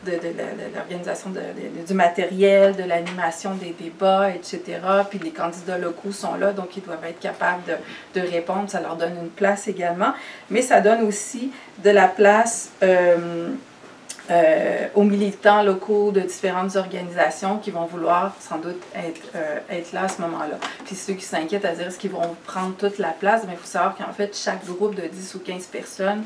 de, de, de, de l'organisation de, de, de, du matériel, de l'animation des débats, et cetera. Puis les candidats locaux sont là, donc ils doivent être capables de, de répondre. Ça leur donne une place également. Mais ça donne aussi de la place... Euh, Euh, aux militants locaux de différentes organisations qui vont vouloir sans doute être, euh, être là à ce moment-là. Puis ceux qui s'inquiètent à dire est-ce qu'ils vont prendre toute la place, mais il faut savoir qu'en fait chaque groupe de dix ou quinze personnes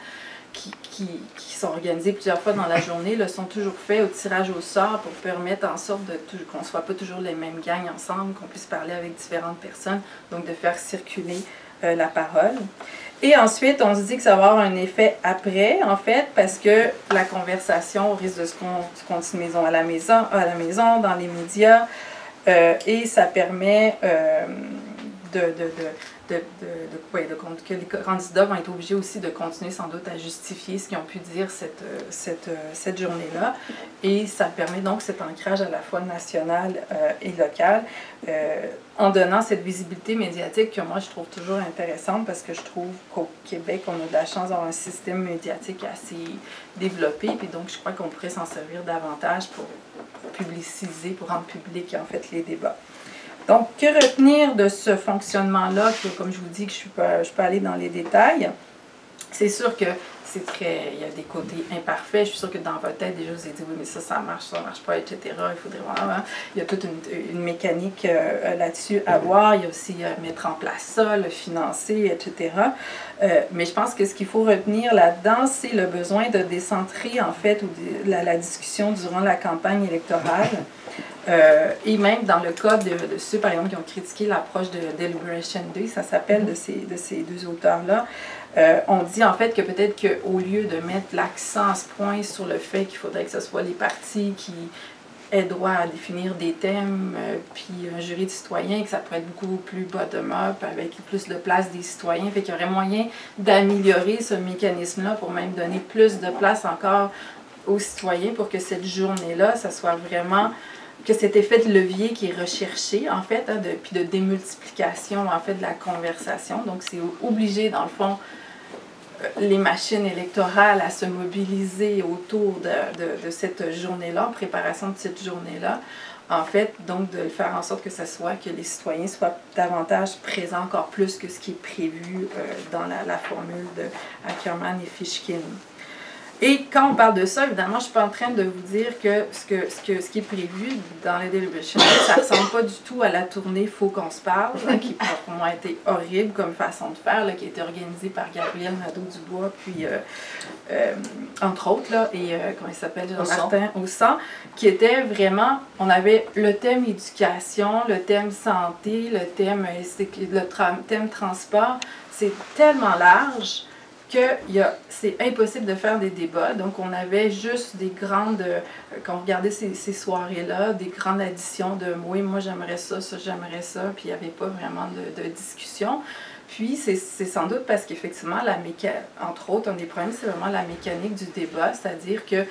qui, qui, qui sont organisées plusieurs fois dans la journée là, sont toujours faits au tirage au sort pour permettre en sorte qu'on ne soit pas toujours les mêmes gangs ensemble, qu'on puisse parler avec différentes personnes, donc de faire circuler euh, la parole. Et ensuite, on se dit que ça va avoir un effet après, en fait, parce que la conversation risque de se continuer à la maison, à la maison dans les médias, euh, et ça permet euh, de, de, de, de, de, ouais, de, que les candidats vont être obligés aussi de continuer sans doute à justifier ce qu'ils ont pu dire cette, cette, cette journée-là. Et ça permet donc cet ancrage à la fois national euh, et local. Euh, en donnant cette visibilité médiatique que moi je trouve toujours intéressante parce que je trouve qu'au Québec, on a de la chance d'avoir un système médiatique assez développé, puis donc je crois qu'on pourrait s'en servir davantage pour, pour publiciser, pour rendre public en fait les débats. Donc, que retenir de ce fonctionnement-là, comme je vous dis que je peux, je peux aller dans les détails? C'est sûr que c'est très... Il y a des côtés imparfaits. Je suis sûre que dans votre tête, déjà, vous avez dit « oui, mais ça, ça marche, ça marche pas, et cetera » Il faudrait voir. Hein? Il y a toute une, une mécanique euh, là-dessus à voir. Il y a aussi euh, mettre en place ça, le financer, et cetera. Euh, mais je pense que ce qu'il faut retenir là-dedans, c'est le besoin de décentrer, en fait, ou de, la, la discussion durant la campagne électorale. Euh, et même dans le cas de, de ceux, par exemple, qui ont critiqué l'approche de Deliberation Day, ça s'appelle de ces, de ces deux auteurs-là, Euh, on dit en fait que peut-être qu'au lieu de mettre l'accent à ce point sur le fait qu'il faudrait que ce soit les partis qui aient droit à définir des thèmes, euh, puis un jury de citoyens, que ça pourrait être beaucoup plus bottom-up, avec plus de place des citoyens, fait qu'il y aurait moyen d'améliorer ce mécanisme-là pour même donner plus de place encore aux citoyens pour que cette journée-là, ça soit vraiment... que cet effet de levier qui est recherché, en fait, hein, de, puis de démultiplication, en fait, de la conversation. Donc, c'est obligé, dans le fond, les machines électorales à se mobiliser autour de, de, de cette journée-là, en préparation de cette journée-là, en fait, donc, de faire en sorte que ça soit, que les citoyens soient davantage présents, encore plus que ce qui est prévu euh, dans la, la formule de Ackerman et Fishkin. Et quand on parle de ça, évidemment, je ne suis pas en train de vous dire que ce, que, ce, que, ce qui est prévu dans les délibérations, ça ne ressemble pas du tout à la tournée « Faut qu'on se parle », hein, qui pour moi a été horrible comme façon de faire, là, qui a été organisée par Gabriel Nadeau-Dubois, puis euh, euh, entre autres, là, et euh, comment il s'appelle, Jean-Martin Aussant, qui était vraiment, on avait le thème éducation, le thème santé, le thème, le tra thème transport, c'est tellement large que c'est impossible de faire des débats. Donc, on avait juste des grandes... Euh, quand on regardait ces, ces soirées-là, des grandes additions de « oui, moi j'aimerais ça, ça j'aimerais ça », puis il n'y avait pas vraiment de, de discussion. Puis, c'est sans doute parce qu'effectivement, la méca... entre autres, un des problèmes, c'est vraiment la mécanique du débat, c'est-à-dire que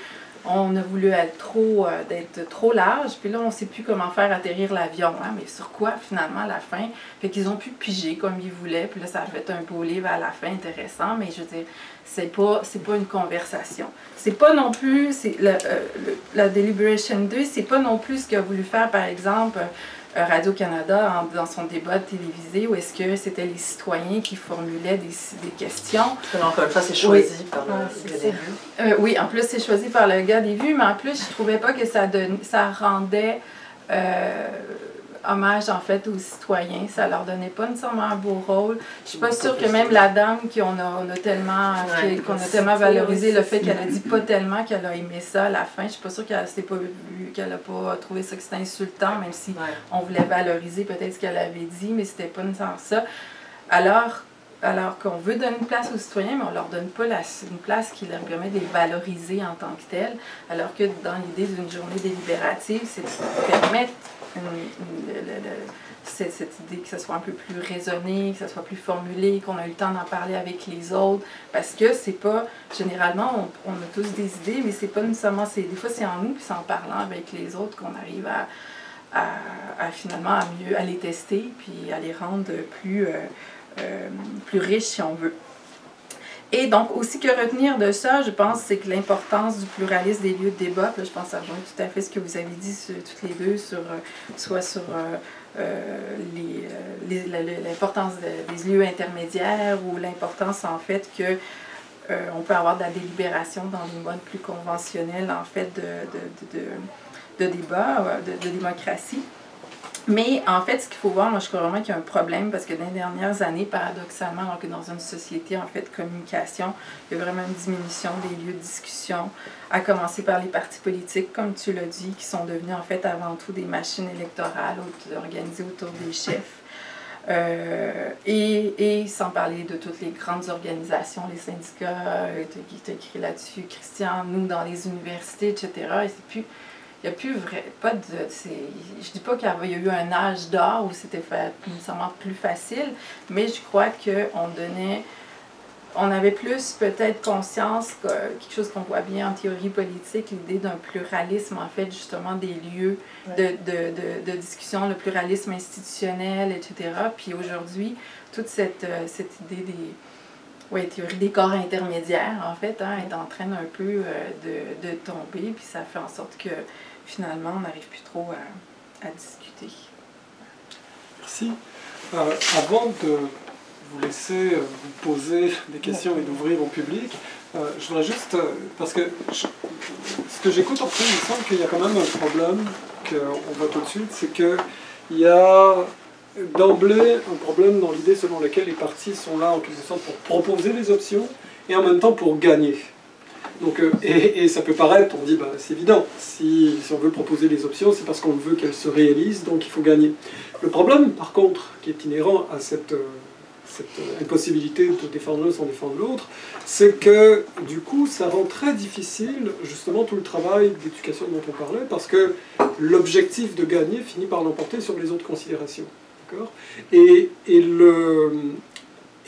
on a voulu être trop, euh, d'être trop large, puis là, on ne sait plus comment faire atterrir l'avion, hein, mais sur quoi, finalement, à la fin? Fait qu'ils ont pu piger comme ils voulaient, puis là, ça a fait un beau livre à la fin, intéressant, mais je veux dire, c'est pas, c'est pas une conversation. C'est pas non plus, c'est le, euh, le, la Deliberation deux, c'est pas non plus ce qu'a voulu faire, par exemple, euh, Radio-Canada dans son débat télévisé, où est-ce que c'était les citoyens qui formulaient des, des questions. Encore une fois, c'est choisi oui. par le, ah, le gars des vues. Euh, oui, en plus, c'est choisi par le gars des vues, mais en plus, je trouvais pas que ça, don... ça rendait... Euh... hommage, en fait, aux citoyens. Ça leur donnait pas nécessairement un beau rôle. Je suis pas sûre que même la dame qu'on a, on a tellement, ouais, qu'on a tellement valorisé le fait qu'elle a dit pas tellement qu'elle a aimé ça à la fin. Je suis pas sûre qu'elle s'est pas vue, qu'elle a pas trouvé ça que c'était insultant, même si ouais. on voulait valoriser peut-être ce qu'elle avait dit, mais c'était pas nécessairement ça. Alors, alors qu'on veut donner une place aux citoyens, mais on leur donne pas la, une place qui leur permet de les valoriser en tant que tels, alors que dans l'idée d'une journée délibérative, c'est de permettre Une, une, le, le, cette, cette idée que ce soit un peu plus raisonné, que ce soit plus formulé, qu'on a eu le temps d'en parler avec les autres, parce que c'est pas, généralement, on, on a tous des idées, mais c'est pas nécessairement, c'est, des fois c'est en nous, puis c'est en parlant avec les autres qu'on arrive à, à, à finalement à mieux, à les tester, puis à les rendre plus, euh, euh, plus riches si on veut. Et donc, aussi que retenir de ça, je pense, c'est que l'importance du pluralisme des lieux de débat, là, je pense ça rejoint tout à fait ce que vous avez dit sur, toutes les deux, sur, euh, soit sur euh, euh, l'importance de, des lieux intermédiaires ou l'importance, en fait, que euh, on peut avoir de la délibération dans les modes plus conventionnels, en fait, de, de, de, de, de débat, de, de démocratie. Mais en fait, ce qu'il faut voir, moi je crois vraiment qu'il y a un problème parce que dans les dernières années, paradoxalement, alors que dans une société en fait de communication, il y a vraiment une diminution des lieux de discussion, à commencer par les partis politiques, comme tu l'as dit, qui sont devenus en fait avant tout des machines électorales organisées autour des chefs. Euh, et, et sans parler de toutes les grandes organisations, les syndicats, qui t'as écrit là-dessus, Christian, nous dans les universités, et cetera. Et c'est plus... Il n'y a plus vrai, pas de, je ne dis pas qu'il y a eu un âge d'or où c'était nécessairement plus facile, mais je crois qu'on donnait, on avait plus peut-être conscience, que, quelque chose qu'on voit bien en théorie politique, l'idée d'un pluralisme en fait justement des lieux de, de, de, de discussion, le pluralisme institutionnel, et cetera. Puis aujourd'hui, toute cette, cette idée des... Oui, théorie des corps intermédiaires, en fait, hein, est en train un peu euh, de, de tomber, puis ça fait en sorte que, finalement, on n'arrive plus trop à, à discuter. Merci. Euh, avant de vous laisser euh, vous poser des questions et d'ouvrir au public, euh, je voudrais juste, euh, parce que je, ce que j'écoute en fait, il me semble qu'il y a quand même un problème qu'on voit tout de suite, c'est qu'il y a... d'emblée, un problème dans l'idée selon laquelle les partis sont là en quelque sorte pour proposer des options et en même temps pour gagner. Donc, euh, et, et ça peut paraître, on dit, ben, c'est évident, si, si on veut proposer des options, c'est parce qu'on veut qu'elles se réalisent, donc il faut gagner. Le problème, par contre, qui est inhérent à cette, euh, cette euh, impossibilité de défendre l'un sans défendre l'autre, c'est que, du coup, ça rend très difficile, justement, tout le travail d'éducation dont on parlait, parce que l'objectif de gagner finit par l'emporter sur les autres considérations. Et, et, le,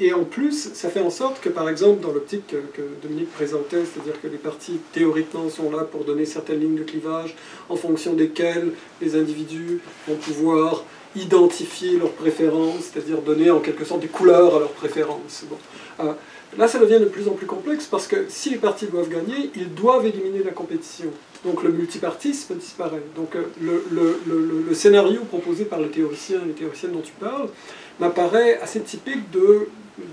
et en plus, ça fait en sorte que, par exemple, dans l'optique que, que Dominique présentait, c'est-à-dire que les partis théoriquement sont là pour donner certaines lignes de clivage en fonction desquelles les individus vont pouvoir identifier leurs préférences, c'est-à-dire donner en quelque sorte des couleurs à leurs préférences. Bon. Euh, là, ça devient de plus en plus complexe parce que si les partis doivent gagner, ils doivent éliminer la compétition. Donc le multipartisme disparaît. Donc le, le, le, le scénario proposé par les théoriciens et les théoriciennes dont tu parles m'apparaît assez typique de,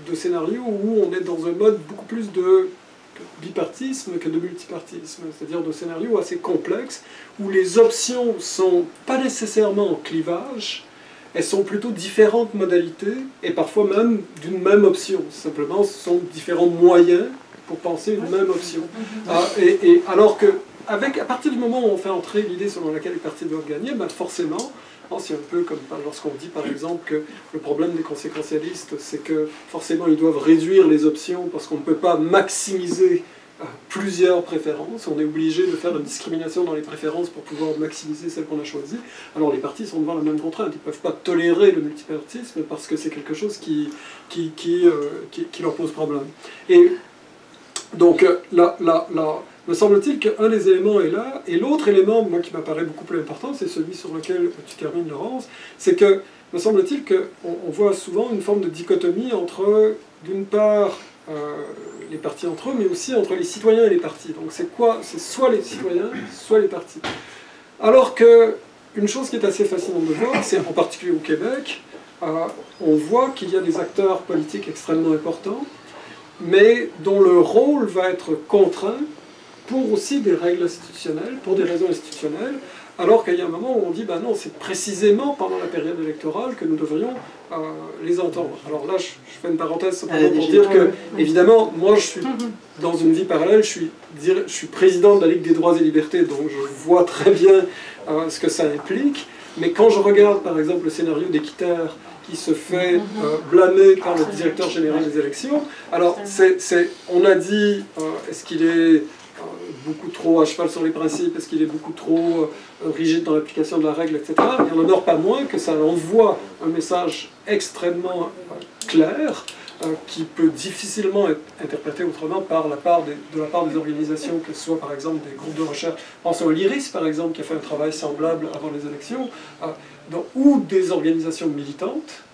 de scénario où on est dans un mode beaucoup plus de de bipartisme que de multipartisme, c'est-à-dire de scénarios assez complexes où les options sont pas nécessairement en clivage, elles sont plutôt différentes modalités et parfois même d'une même option. Simplement, ce sont différents moyens pour penser une même option. Ah, et, et alors que, avec, à partir du moment où on fait entrer l'idée selon laquelle les partis doivent gagner, ben forcément, hein, c'est un peu comme lorsqu'on dit par exemple que le problème des conséquentialistes, c'est que forcément ils doivent réduire les options parce qu'on ne peut pas maximiser euh, plusieurs préférences, on est obligé de faire une discrimination dans les préférences pour pouvoir maximiser celles qu'on a choisies. Alors les partis sont devant la même contrainte, ils ne peuvent pas tolérer le multipartisme parce que c'est quelque chose qui, qui, qui, euh, qui, qui leur pose problème. Et donc là... là, là me semble-t-il qu'un des éléments est là, et l'autre élément, moi, qui m'apparaît beaucoup plus important, c'est celui sur lequel tu termines, Laurence, c'est que, me semble-t-il qu'on on voit souvent une forme de dichotomie entre, d'une part, euh, les partis entre eux, mais aussi entre les citoyens et les partis. Donc c'est quoi? C'est soit les citoyens, soit les partis. Alors que, une chose qui est assez fascinante de voir, c'est en particulier au Québec, euh, on voit qu'il y a des acteurs politiques extrêmement importants, mais dont le rôle va être contraint pour aussi des règles institutionnelles, pour des raisons institutionnelles, alors qu'il y a un moment où on dit ben non, c'est précisément pendant la période électorale que nous devrions euh, les entendre. Alors là, je, je fais une parenthèse simplement pour dire que, évidemment, moi je suis dans une vie parallèle, je suis, je suis président de la Ligue des droits et libertés, donc je vois très bien euh, ce que ça implique, mais quand je regarde par exemple le scénario d'équitaire qui se fait euh, blâmer par le directeur général des élections, alors c'est, c'est, on a dit, euh, est-ce qu'il est... beaucoup trop à cheval sur les principes, parce qu'il est beaucoup trop rigide dans l'application de la règle, et cetera. Il n'en demeure pas moins que ça envoie un message extrêmement clair qui peut difficilement être interprété autrement par la part des, de la part des organisations, que ce soit par exemple des groupes de recherche, pensons à l'IRIS par exemple, qui a fait un travail semblable avant les élections, ou des organisations militantes,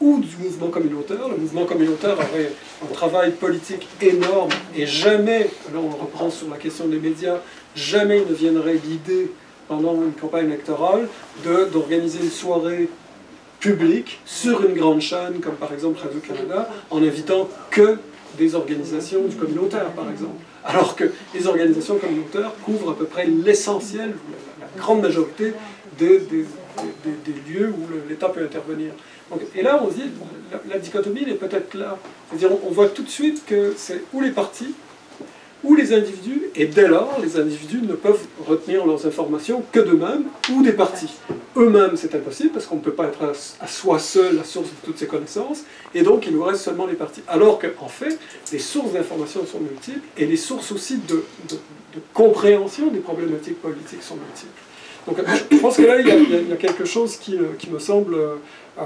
ou du mouvement communautaire. Le mouvement communautaire avait un travail politique énorme et jamais, là on reprend sur la question des médias, jamais ne viendrait l'idée pendant une campagne électorale d'organiser une soirée publique sur une grande chaîne comme par exemple Radio-Canada en invitant que des organisations du communautaire par exemple. Alors que les organisations communautaires couvrent à peu près l'essentiel, la grande majorité des, des, des, des lieux où l'État peut intervenir. Donc, et là, on se dit, la, la dichotomie, elle est peut-être là. C'est-à-dire, on, on voit tout de suite que c'est ou les partis, ou les individus, et dès lors, les individus ne peuvent retenir leurs informations que d'eux-mêmes, ou des partis. Eux-mêmes, c'est impossible, parce qu'on ne peut pas être à, à soi seul la source de toutes ces connaissances, et donc il nous reste seulement les partis. Alors qu'en fait, les sources d'informations sont multiples, et les sources aussi de, de, de compréhension des problématiques politiques sont multiples. Donc je pense que là, il y a, il y a quelque chose qui, qui me semble euh,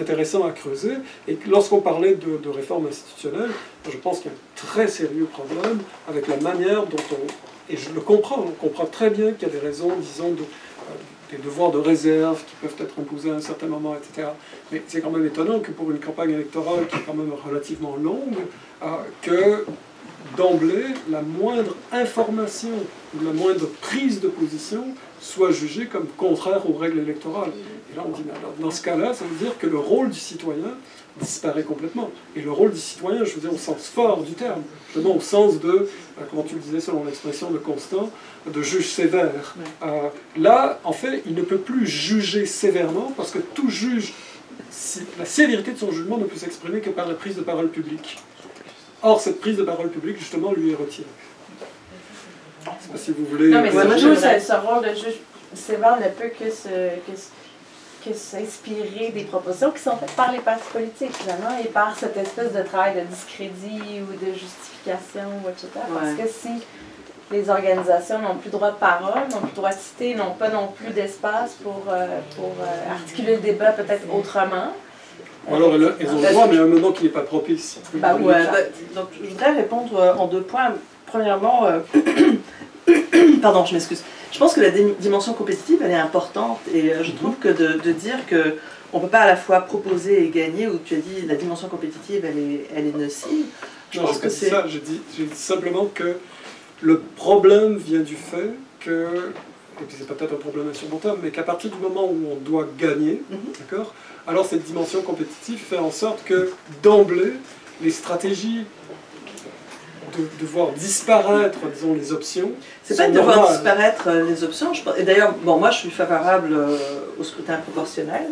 intéressant à creuser. Et lorsqu'on parlait de, de réforme institutionnelle, je pense qu'il y a un très sérieux problème avec la manière dont on... Et je le comprends, on comprend très bien qu'il y a des raisons, disons, de, euh, des devoirs de réserve qui peuvent être imposés à un certain moment, et cetera. Mais c'est quand même étonnant que pour une campagne électorale qui est quand même relativement longue, euh, que... d'emblée, la moindre information ou la moindre prise de position soit jugée comme contraire aux règles électorales. Et là, on dit, alors, dans ce cas-là, ça veut dire que le rôle du citoyen disparaît complètement. Et le rôle du citoyen, je veux dire, au sens fort du terme, justement au sens de, comment tu le disais selon l'expression de Constant, de juge sévère. Euh, là, en fait, il ne peut plus juger sévèrement parce que tout juge, la sévérité de son jugement ne peut s'exprimer que par la prise de parole publique. Or, cette prise de parole publique, justement, lui est retirée. Je ne sais pas si vous voulez... Non, mais surtout, ce rôle de juge sévère ne peut que se, que s'inspirer des propositions qui sont faites par les partis politiques, finalement, et par cette espèce de travail de discrédit ou de justification, et cetera. Parce que si les organisations n'ont plus droit de parole, n'ont plus droit de citer, n'ont pas non plus d'espace pour, euh, pour euh, articuler le débat peut-être autrement... Alors, elles, elles ont le droit, mais à un moment qui n'est pas propice. Bah, ouais, donc, je voudrais répondre euh, en deux points. Premièrement, euh, pardon, je m'excuse. Je pense que la dimension compétitive, elle est importante. Et euh, je trouve que de, de dire qu'on ne peut pas à la fois proposer et gagner, ou tu as dit la dimension compétitive, elle est, elle est nocive. Je non, pense que c'est ça. J'ai dit, j'ai dit simplement que le problème vient du fait que... Et puis c'est peut-être un problème insurmontable, mais qu'à partir du moment où on doit gagner, mm-hmm. d'accord, alors cette dimension compétitive fait en sorte que, d'emblée, les stratégies de, de voir disparaître, disons, les options. C'est pas de voir disparaître les options. Je pense. Et d'ailleurs, bon, moi, je suis favorable euh, au scrutin proportionnel,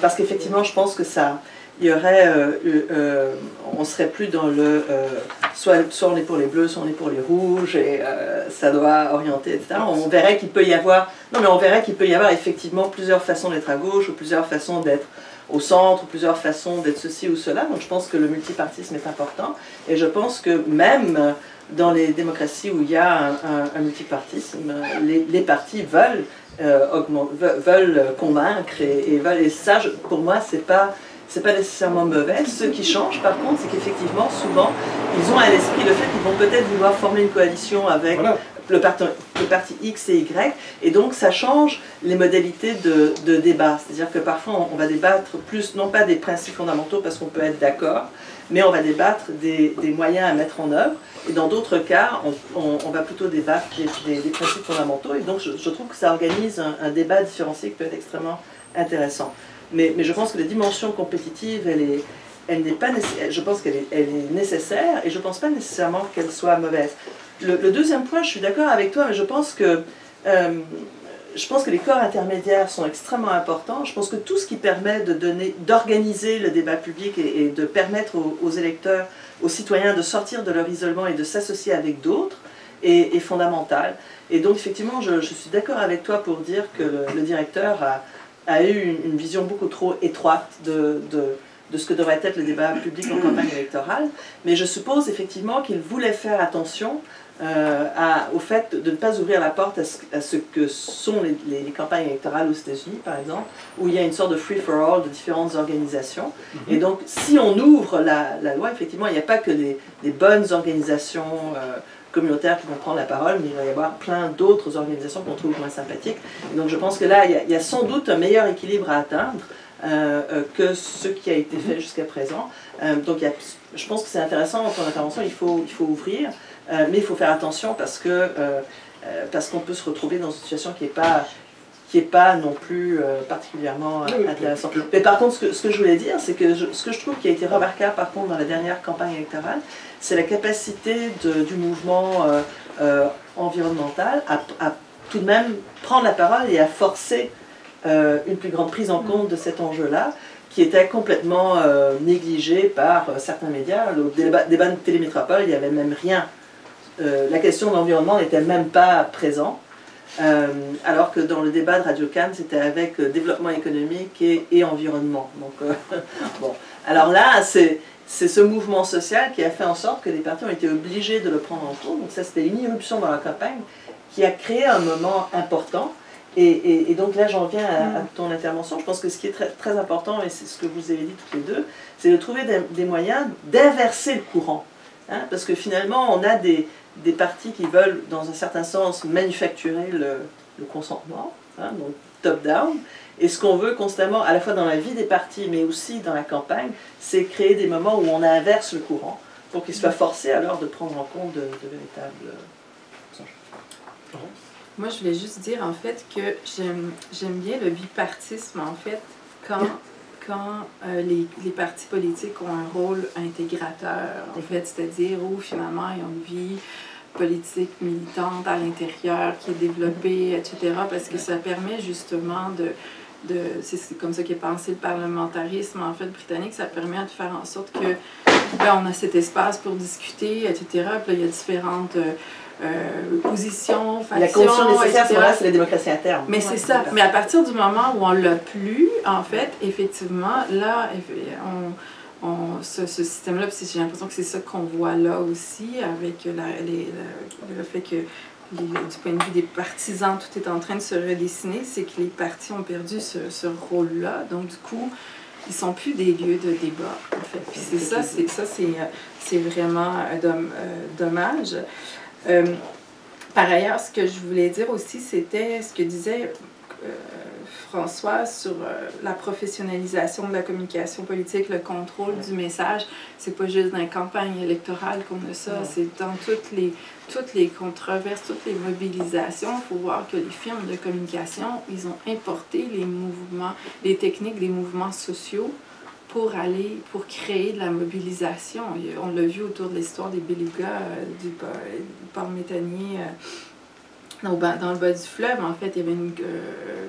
parce qu'effectivement, je pense que ça, il y aurait, euh, euh, on serait plus dans le, euh, soit, soit on est pour les bleus, soit on est pour les rouges, et euh, ça doit orienter, et cetera. On verrait qu'il peut y avoir, non, mais on verrait qu'il peut y avoir effectivement plusieurs façons d'être à gauche, ou plusieurs façons d'être au centre, ou plusieurs façons d'être ceci ou cela. Donc je pense que le multipartisme est important. Et je pense que même dans les démocraties où il y a un, un, un multipartisme, les, les partis veulent, euh, augmente, veulent convaincre. Et, et, veulent, et ça, je, pour moi, c'est pas, c'est pas nécessairement mauvais. Ce qui change, par contre, c'est qu'effectivement, souvent, ils ont à l'esprit le fait qu'ils vont peut-être vouloir former une coalition avec... Voilà. Le parti, le parti X et Y, et donc ça change les modalités de, de débat. C'est-à-dire que parfois on va débattre plus, non pas des principes fondamentaux parce qu'on peut être d'accord, mais on va débattre des, des moyens à mettre en œuvre, et dans d'autres cas, on, on, on va plutôt débattre des, des, des principes fondamentaux, et donc je, je trouve que ça organise un, un débat différencié qui peut être extrêmement intéressant. Mais, mais je pense que la dimension compétitive, elle est... Elle n'est pas, je pense qu'elle est, elle est nécessaire, et je ne pense pas nécessairement qu'elle soit mauvaise. Le, le deuxième point, je suis d'accord avec toi, mais je pense que euh, je pense que les corps intermédiaires sont extrêmement importants. Je pense que tout ce qui permet de donner, d'organiser le débat public et, et de permettre aux, aux électeurs, aux citoyens de sortir de leur isolement et de s'associer avec d'autres est, est fondamental. Et donc effectivement, je, je suis d'accord avec toi pour dire que le, le directeur a, a eu une, une vision beaucoup trop étroite de, de de ce que devrait être le débat public en campagne électorale, mais je suppose effectivement qu'il voulait faire attention euh, à, au fait de ne pas ouvrir la porte à ce, à ce que sont les, les, les campagnes électorales aux États-Unis, par exemple, où il y a une sorte de free-for-all de différentes organisations. Mm-hmm. Et donc, si on ouvre la, la loi, effectivement, il n'y a pas que des bonnes organisations euh, communautaires qui vont prendre la parole, mais il va y avoir plein d'autres organisations qu'on trouve moins sympathiques. Et donc, je pense que là, il y a, il y a sans doute un meilleur équilibre à atteindre Euh, euh, que ce qui a été fait jusqu'à présent. Euh, donc y a, je pense que c'est intéressant, en intervention, il faut, il faut ouvrir, euh, mais il faut faire attention parce que euh, euh, parce qu'on peut se retrouver dans une situation qui n'est pas, qui est pas non plus euh, particulièrement euh, intéressante. Mais par contre, ce que, ce que je voulais dire, c'est que je, ce que je trouve qui a été remarquable par contre dans la dernière campagne électorale, c'est la capacité de, du mouvement euh, euh, environnemental à, à tout de même prendre la parole et à forcer Euh, une plus grande prise en compte de cet enjeu-là, qui était complètement euh, négligé par euh, certains médias. Le débat, débat de Télémétropole, il n'y avait même rien. Euh, la question de l'environnement n'était même pas présente, euh, alors que dans le débat de Radio-Can, c'était avec euh, développement économique et, et environnement. Donc, euh, bon. Alors là, c'est ce mouvement social qui a fait en sorte que les partis ont été obligés de le prendre en compte. Donc ça, c'était une irruption dans la campagne qui a créé un moment important. Et, et, et donc là, j'en viens à, à ton intervention. Je pense que ce qui est très, très important, et c'est ce que vous avez dit toutes les deux, c'est de trouver des, des moyens d'inverser le courant. Hein, parce que finalement, on a des, des partis qui veulent, dans un certain sens, manufacturer le, le consentement, hein, donc top-down. Et ce qu'on veut constamment, à la fois dans la vie des partis, mais aussi dans la campagne, c'est créer des moments où on inverse le courant, pour qu'ils soient forcés alors de prendre en compte de, de véritables enjeux. Moi, je voulais juste dire, en fait, que j'aime bien le bipartisme, en fait, quand, quand euh, les, les partis politiques ont un rôle intégrateur, en fait, c'est-à-dire où, finalement, ils ont une vie politique militante à l'intérieur, qui est développée, et cetera, parce que ça permet, justement, de... de c'est comme ça qu'est pensé le parlementarisme, en fait, britannique, ça permet de faire en sorte que, ben, on a cet espace pour discuter, et cetera, puis là, il y a différentes... Euh, Euh, position, faction, la condition nécessaire, c'est la démocratie interne. Mais ouais, c'est ça. Mais à partir du moment où on l'a plus, en fait, effectivement, là, on, on, ce, ce système-là, j'ai l'impression que c'est ça qu'on voit là aussi, avec la, les, la, le fait que, les, du point de vue des partisans, tout est en train de se redessiner, c'est que les partis ont perdu ce, ce rôle-là. Donc, du coup, ils ne sont plus des lieux de débat, en fait. Puis c'est ça, c'est vraiment dommage. Euh, par ailleurs, ce que je voulais dire aussi, c'était ce que disait euh, Françoise sur euh, la professionnalisation de la communication politique, le contrôle ouais. du message. C'est pas juste dans les campagnes électorales qu'on a ça, ouais. c'est dans toutes les, toutes les controverses, toutes les mobilisations. Il faut voir que les firmes de communication, ils ont importé les mouvements, les techniques des mouvements sociaux pour aller, pour créer de la mobilisation. On l'a vu autour de l'histoire des belugas, du port méthanier dans le bas du fleuve. En fait, il y avait une, euh,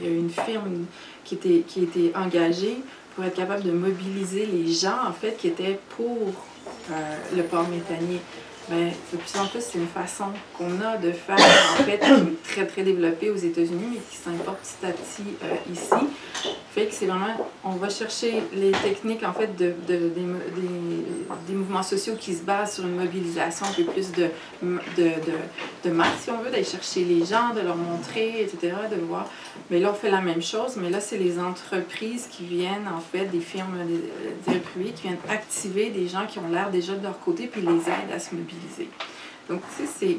il y avait une firme qui était, qui était engagée pour être capable de mobiliser les gens, en fait, qui étaient pour euh, le port méthanier. Bien, de plus en plus, c'est une façon qu'on a de faire, en fait, qui est très, très développée aux États-Unis, mais qui s'importe petit à petit euh, ici. Fait que c'est vraiment, on va chercher les techniques, en fait, de, de, des, des, des mouvements sociaux qui se basent sur une mobilisation un peu plus de, de, de, de masse, si on veut, d'aller chercher les gens, de leur montrer, et cetera, de voir. Mais là, on fait la même chose, mais là, c'est les entreprises qui viennent, en fait, des firmes privées, qui viennent activer des gens qui ont l'air déjà de leur côté, puis les aident à se mobiliser. Donc, tu sais,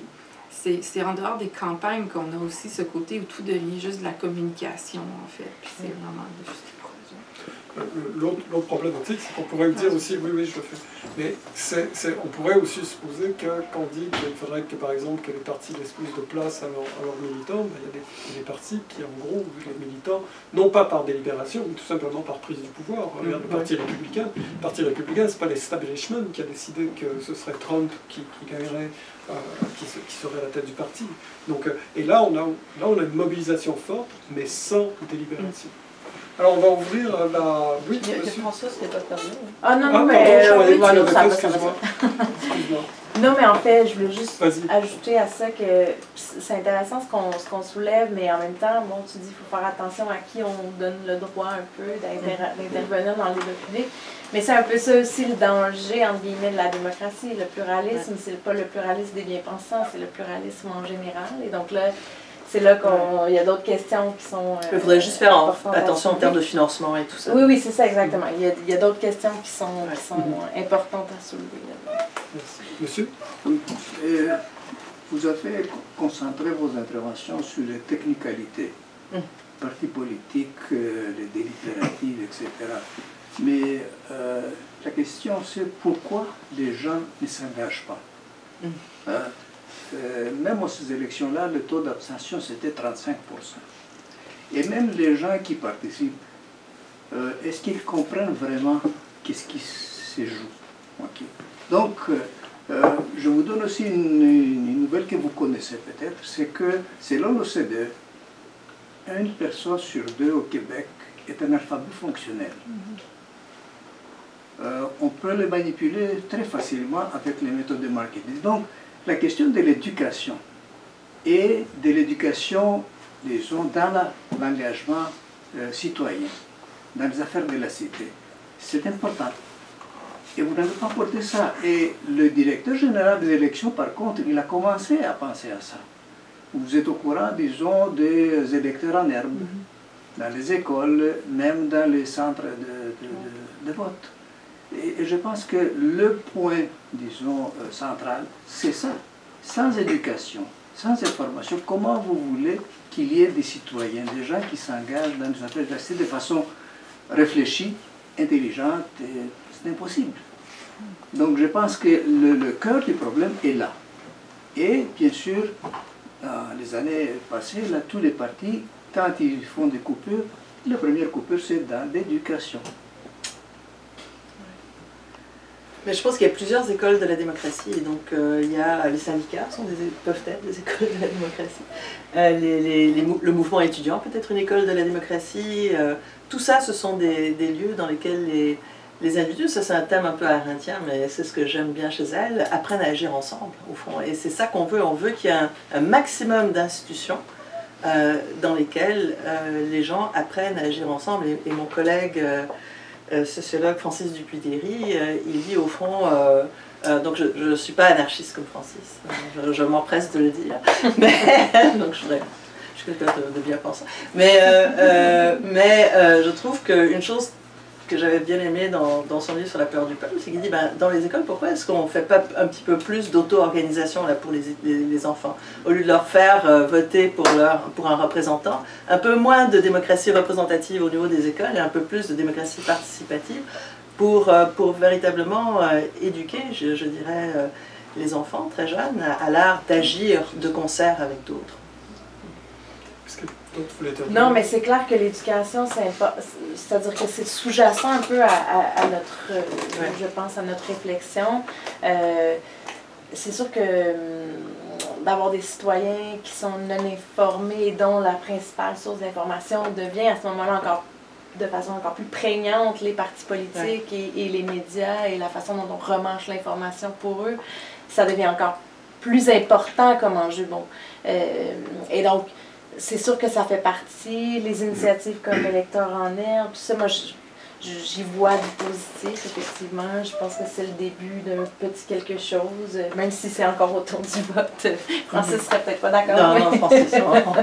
c'est en dehors des campagnes qu'on a aussi ce côté où tout devient juste de la communication, en fait. Puis c'est vraiment juste des projets. L'autre problématique, c'est qu'on pourrait dire aussi, oui, oui, je le fais, mais c'est, c'est, on pourrait aussi supposer que quand on dit qu'il faudrait que, par exemple, que les partis laissent plus de place à, leur, à leurs militants, ben, il y a des, des partis qui, en gros, les militants, non pas par délibération, mais tout simplement par prise du pouvoir. Mmh, le Parti ouais. républicain, le Parti républicain, c'est pas l'establishment qui a décidé que ce serait Trump qui, qui gagnerait, euh, qui, se, qui serait à la tête du parti. Donc, euh, et là on, a, là, on a une mobilisation forte, mais sans délibération. Mmh. Alors, on va ouvrir la... Oui, monsieur. Que François, c'était pas perdu. Ah non, non, ah, mais... Pardon, je euh, oui, non, ça, ça, ça, ça. Non, mais en fait, je voulais juste ajouter à ça que c'est intéressant ce qu'on ce qu'on soulève, mais en même temps, bon, tu dis qu'il faut faire attention à qui on donne le droit un peu d'intervenir dans le débat public. Mais c'est un peu ça aussi le danger, entre guillemets, de la démocratie. Le pluralisme, c'est pas le pluralisme des bien-pensants, c'est le pluralisme en général. Et donc là... C'est là qu'il y a d'autres questions qui sont... Euh, il faudrait juste faire en, attention en termes de financement et tout ça. Oui, oui, c'est ça, exactement. Il y a, a d'autres questions qui sont, ouais. qui sont mm-hmm. importantes à soulever. Merci. Monsieur? Oui. Euh, vous avez concentré vos interventions sur les technicalités. Mm. Partis politiques, euh, les délibératives, et cetera. Mais euh, la question, c'est pourquoi les gens ne s'engagent pas. Mm. euh, Euh, même aux ces élections-là, le taux d'abstention, c'était trente-cinq pour cent. Et même les gens qui participent, euh, est-ce qu'ils comprennent vraiment qu'est-ce qui se joue? Okay. Donc, euh, je vous donne aussi une, une nouvelle que vous connaissez peut-être, c'est que, selon l'O C D E, une personne sur deux au Québec est un analphabète fonctionnel. Euh, on peut le manipuler très facilement avec les méthodes de marketing. Donc, la question de l'éducation et de l'éducation, disons, dans l'engagement euh, citoyen, dans les affaires de la cité, c'est important. Et vous n'avez pas porté ça. Et le directeur général des élections, par contre, il a commencé à penser à ça. Vous êtes au courant, disons, des électeurs en herbe, mm-hmm. dans les écoles, même dans les centres de, de, de, de vote. Et je pense que le point, disons, euh, central, c'est ça. Sans éducation, sans information, comment vous voulez qu'il y ait des citoyens, des gens qui s'engagent dans les affaires de la cité de façon réfléchie, intelligente, c'est impossible. Donc je pense que le, le cœur du problème est là. Et bien sûr, dans les années passées, là, tous les partis, quand ils font des coupures, la première coupure, c'est dans l'éducation. Mais je pense qu'il y a plusieurs écoles de la démocratie, et donc euh, il y a les syndicats sont des, peuvent être des écoles de la démocratie, euh, les, les, les, le mouvement étudiant peut être une école de la démocratie, euh, tout ça ce sont des, des lieux dans lesquels les, les individus, ça c'est un thème un peu arendtien, mais c'est ce que j'aime bien chez elle, apprennent à agir ensemble au fond, et c'est ça qu'on veut, on veut qu'il y ait un, un maximum d'institutions euh, dans lesquelles euh, les gens apprennent à agir ensemble, et, et mon collègue... Euh, Euh, sociologue Francis Dupuy-Déry, euh, il dit au fond, euh, euh, donc je ne suis pas anarchiste comme Francis, euh, je, je m'empresse de le dire, mais, donc je, voudrais, je suis quelqu'un de, de bien pensant, mais, euh, euh, mais euh, je trouve qu'une chose que j'avais bien aimée dans, dans son livre sur la peur du peuple, c'est qu'il dit, ben, dans les écoles, pourquoi est-ce qu'on ne fait pas un petit peu plus d'auto-organisation pour les, les, les enfants, au lieu de leur faire euh, voter pour, leur, pour un représentant, un peu moins de démocratie représentative au niveau des écoles et un peu plus de démocratie participative pour, euh, pour véritablement euh, éduquer, je, je dirais, euh, les enfants très jeunes à, à l'art d'agir de concert avec d'autres. Non, mais c'est clair que l'éducation, c'est-à-dire que c'est sous-jacent un peu à, à, à notre, ouais. je pense, à notre réflexion. Euh, c'est sûr que d'avoir des citoyens qui sont non informés et dont la principale source d'information devient à ce moment-là encore de façon encore plus prégnante les partis politiques ouais. et, et les médias et la façon dont on remanche l'information pour eux, ça devient encore plus important comme enjeu. Bon, euh, et donc, c'est sûr que ça fait partie, les initiatives comme Électeur en Herbe, tout ça, moi, j'y vois du positif, effectivement. Je pense que c'est le début d'un petit quelque chose, même si c'est encore autour du vote. Francis serait peut-être pas d'accord. Non, mais... non, Francis, non.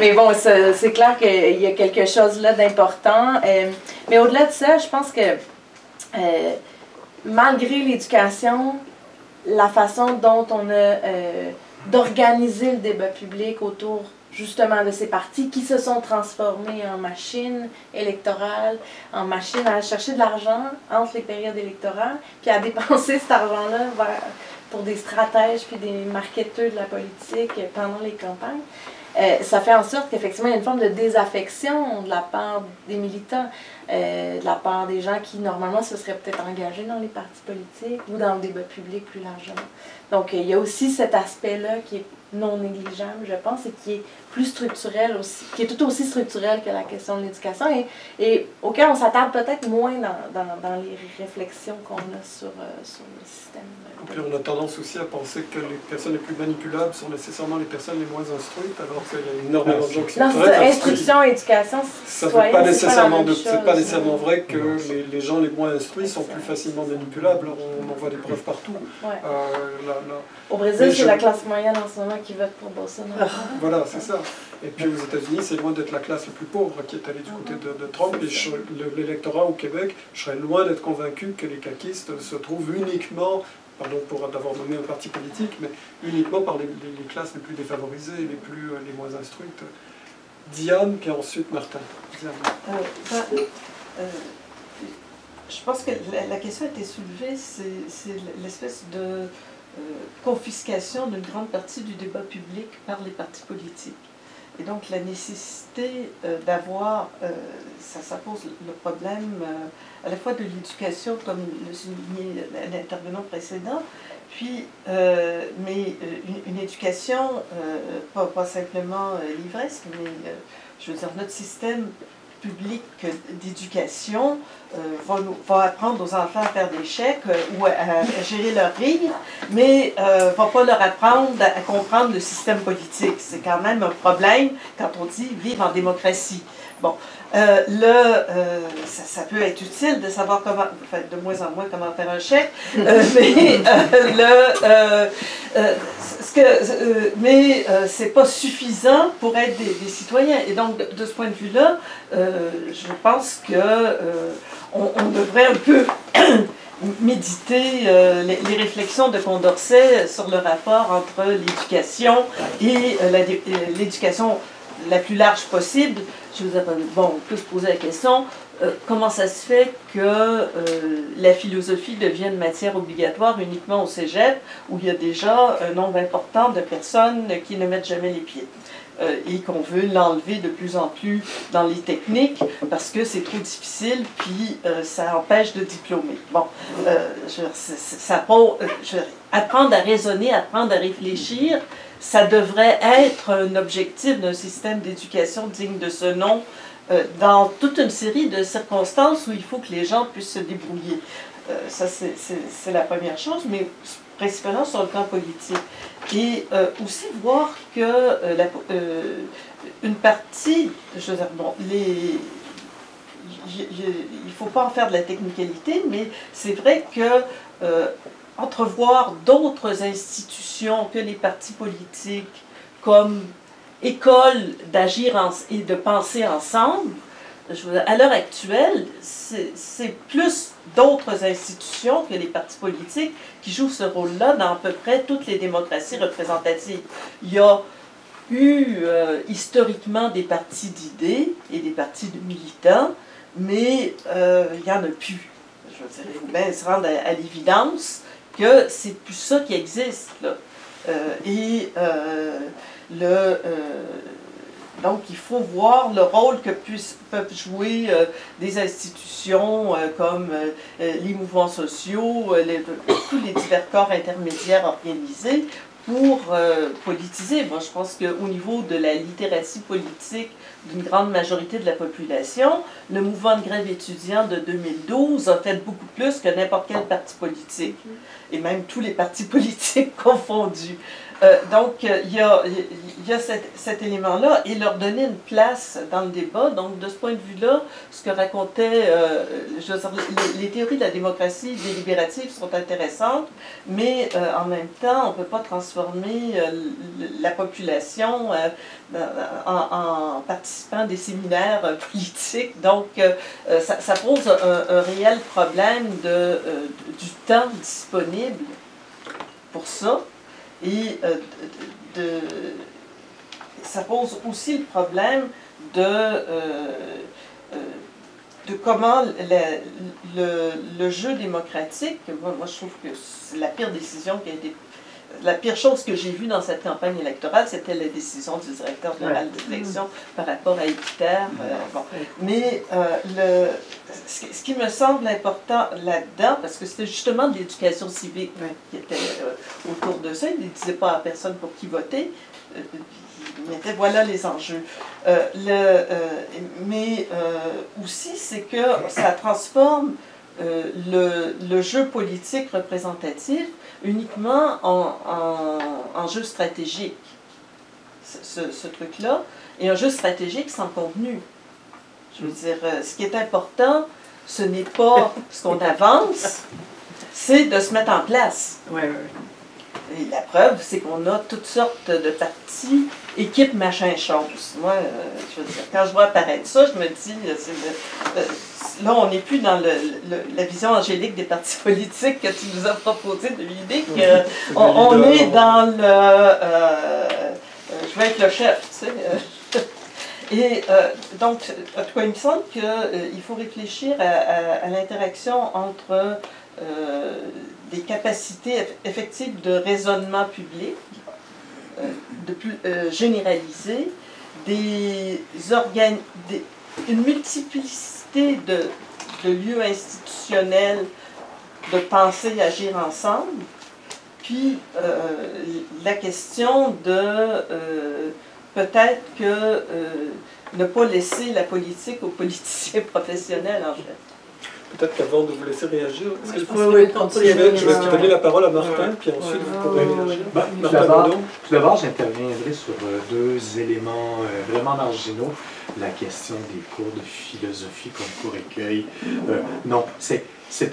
Mais bon, c'est clair qu'il y a quelque chose là d'important. Mais au-delà de ça, je pense que euh, malgré l'éducation, la façon dont on a euh, d'organiser le débat public autour justement de ces partis qui se sont transformés en machines électorales, en machines à chercher de l'argent entre les périodes électorales, puis à dépenser cet argent-là pour des stratèges puis des marketeurs de la politique pendant les campagnes. Euh, ça fait en sorte qu'effectivement, il y a une forme de désaffection de la part des militants, euh, de la part des gens qui, normalement, se seraient peut-être engagés dans les partis politiques ou dans le débat public plus largement. Donc, euh, il y a aussi cet aspect-là qui est non négligeable, je pense, et qui est plus structurel aussi, qui est tout aussi structurel que la question de l'éducation et, et auquel on s'attarde peut-être moins dans, dans, dans les réflexions qu'on a sur, euh, sur le système. Et puis on a tendance aussi à penser que les personnes les plus manipulables sont nécessairement les personnes les moins instruites, alors qu'il y a énormément de gens qui sont très instruits. Non, instruction, éducation, ça fait pas nécessairement de, c'est pas nécessairement vrai que les, les gens les moins instruits sont plus facilement manipulables. On en voit des preuves partout. Ouais. Euh, là, là. Au Brésil, c'est la classe moyenne en ce moment qui vote pour Bolsonaro. Voilà, c'est ça. Et puis aux États-Unis, c'est loin d'être la classe la plus pauvre qui est allée du côté de, de Trump. Et l'électorat au Québec, je serais loin d'être convaincu que les caquistes se trouvent uniquement, pardon pour d'avoir nommé un parti politique, mais uniquement par les, les, les classes les plus défavorisées, les, plus, les moins instruites. Diane, puis ensuite Martin. Diane. Euh, ben, euh, je pense que la, la question a été soulevée, c'est l'espèce de Euh, confiscation d'une grande partie du débat public par les partis politiques. Et donc la nécessité euh, d'avoir, euh, ça, ça pose le problème euh, à la fois de l'éducation, comme le soulignait l'intervenant précédent, puis, euh, mais euh, une, une éducation, euh, pas, pas simplement euh, l'ivresse, mais euh, je veux dire, notre système public d'éducation euh, va, va apprendre aux enfants à faire des chèques euh, ou à, à gérer leur rire, mais euh, va pas leur apprendre à, à comprendre le système politique. C'est quand même un problème quand on dit « vivre en démocratie ». Bon, euh, le, euh, ça, ça peut être utile de savoir comment, enfin, de moins en moins comment faire un chèque, euh, mais euh, le, euh, euh, ce que, euh, mais euh, c'est pas suffisant pour être des, des citoyens. Et donc, de, de ce point de vue-là, euh, je pense que euh, on, on devrait un peu méditer euh, les, les réflexions de Condorcet sur le rapport entre l'éducation et euh, l'éducation la plus large possible. Je vous appelle, bon, on peut se poser la question, euh, comment ça se fait que euh, la philosophie devienne matière obligatoire uniquement au cégep, où il y a déjà un nombre important de personnes qui ne mettent jamais les pieds, euh, et qu'on veut l'enlever de plus en plus dans les techniques, parce que c'est trop difficile, puis euh, ça empêche de diplômer. Bon, euh, je, ça, je, apprendre à raisonner, apprendre à réfléchir, ça devrait être un objectif d'un système d'éducation digne de ce nom euh, dans toute une série de circonstances où il faut que les gens puissent se débrouiller. Euh, ça, c'est la première chose, mais principalement sur le plan politique. Et euh, aussi voir que euh, la, euh, une partie, je veux dire, bon, les... il ne faut pas en faire de la technicalité, mais c'est vrai que... Euh, entrevoir d'autres institutions que les partis politiques comme école d'agir et de penser ensemble, je veux dire, à l'heure actuelle, c'est plus d'autres institutions que les partis politiques qui jouent ce rôle-là dans à peu près toutes les démocraties représentatives. Il y a eu euh, historiquement des partis d'idées et des partis de militants, mais euh, il n'y en a plus. Je veux dire, il faut bien se rendre à, à l'évidence que c'est plus ça qui existe, là. Euh, et euh, le, euh, Donc, il faut voir le rôle que puissent, peuvent jouer euh, des institutions euh, comme euh, les mouvements sociaux, euh, les, tous les divers corps intermédiaires organisés pour euh, politiser. Moi, je pense qu'au niveau de la littératie politique d'une grande majorité de la population, le mouvement de grève étudiant de deux mille douze a fait beaucoup plus que n'importe quel parti politique, et même tous les partis politiques confondus. Euh, donc, il euh, y a, y a cet, cet élément-là, et leur donner une place dans le débat. Donc, de ce point de vue-là, ce que racontaient euh, je veux dire, les, les théories de la démocratie délibérative sont intéressantes, mais euh, en même temps, on ne peut pas transformer euh, la population euh, en, en participants des séminaires euh, politiques. Donc, euh, ça, ça pose un, un réel problème de, euh, du temps disponible pour ça. Et euh, de, de, ça pose aussi le problème de, euh, euh, de comment la, le, le jeu démocratique, moi, moi je trouve que c'est la pire décision qui a été, la pire chose que j'ai vue dans cette campagne électorale, c'était la décision du directeur général des élections par rapport à Équiterre. Euh, bon. Mais euh, le, ce, ce qui me semble important là-dedans, parce que c'était justement de l'éducation civique qui était euh, autour de ça, ils ne disaient pas à personne pour qui voter, euh, ils mettaient voilà les enjeux. Euh, le, euh, mais euh, aussi, c'est que ça transforme Euh, le, le jeu politique représentatif uniquement en, en, en jeu stratégique, ce, ce truc-là, et un jeu stratégique sans contenu. Je veux dire, ce qui est important, ce n'est pas ce qu'on avance, c'est de se mettre en place. Ouais, ouais, ouais. Et la preuve, c'est qu'on a toutes sortes de partis, équipes, machin, chose. Moi, euh, je veux dire, quand je vois apparaître ça, je me dis, c'est le, euh, là, on n'est plus dans le, le, la vision angélique des partis politiques que tu nous as proposée de l'idée qu'on euh, on est dans le... Euh, euh, je veux être le chef, tu sais. Euh, et euh, donc, en tout cas, il me semble qu'il euh, faut réfléchir à, à, à l'interaction entre euh, des capacités effectives de raisonnement public, euh, de plus euh, généralisées, des organes... Des, une multiplicité De, de lieux institutionnels de penser et agir ensemble, puis euh, la question de euh, peut-être que euh, ne pas laisser la politique aux politiciens professionnels en fait. Peut-être qu'avant de vous laisser réagir, est-ce que je, oui, oui, je, vais, je vais donner la parole à Martin, puis ensuite vous pourrez réagir. Bah, tout d'abord, j'interviendrai sur deux éléments vraiment marginaux. La question des cours de philosophie comme cours écueil. Euh, non, c'est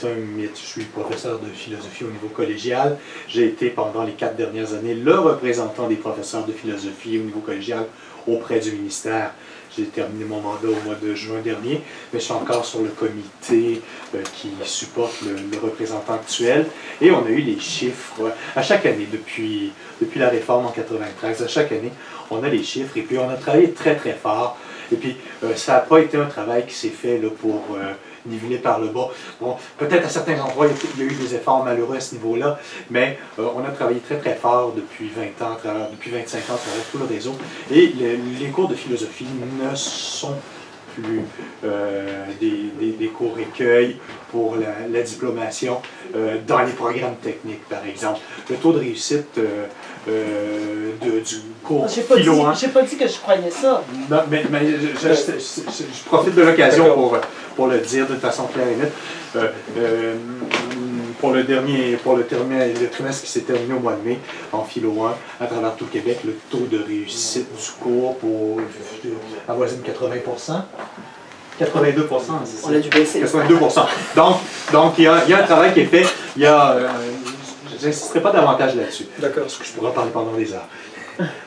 un mythe. Je suis professeur de philosophie au niveau collégial. J'ai été pendant les quatre dernières années le représentant des professeurs de philosophie au niveau collégial auprès du ministère. J'ai terminé mon mandat au mois de juin dernier, mais je suis encore sur le comité euh, qui supporte le, le représentant actuel. Et on a eu les chiffres euh, à chaque année, depuis, depuis la réforme en quatre-vingt-treize, à chaque année, on a les chiffres et puis on a travaillé très très fort. Et puis, euh, ça n'a pas été un travail qui s'est fait là, pour euh, niveler par le bas. Bon, peut-être à certains endroits, il y a eu des efforts malheureux à ce niveau-là, mais euh, on a travaillé très très fort depuis vingt ans, à travers, depuis vingt-cinq ans, à travers tout le réseau. Et le, les cours de philosophie ne sont plus euh, des, des, des cours écueils pour la, la diplomation euh, dans les programmes techniques, par exemple. Le taux de réussite... Euh, Euh, de, du cours philo. J'ai pas dit que je croyais ça. Non, mais, mais je, je, je, je, je profite de l'occasion pour, pour le dire de façon claire et nette. Euh, euh, pour le dernier, pour le, termine, le trimestre qui s'est terminé au mois de mai, en philo un, à travers tout le Québec, le taux de réussite du cours pour avoisine quatre-vingts pour cent. quatre-vingt-deux pour cent, c'est ça? On a dû baisser. quatre-vingt-deux pour cent. Donc, donc il y a, y a un travail qui est fait. Il y a... Euh, Je n'insisterai pas davantage là-dessus. D'accord. Parce que je pourrais en parler pendant des heures.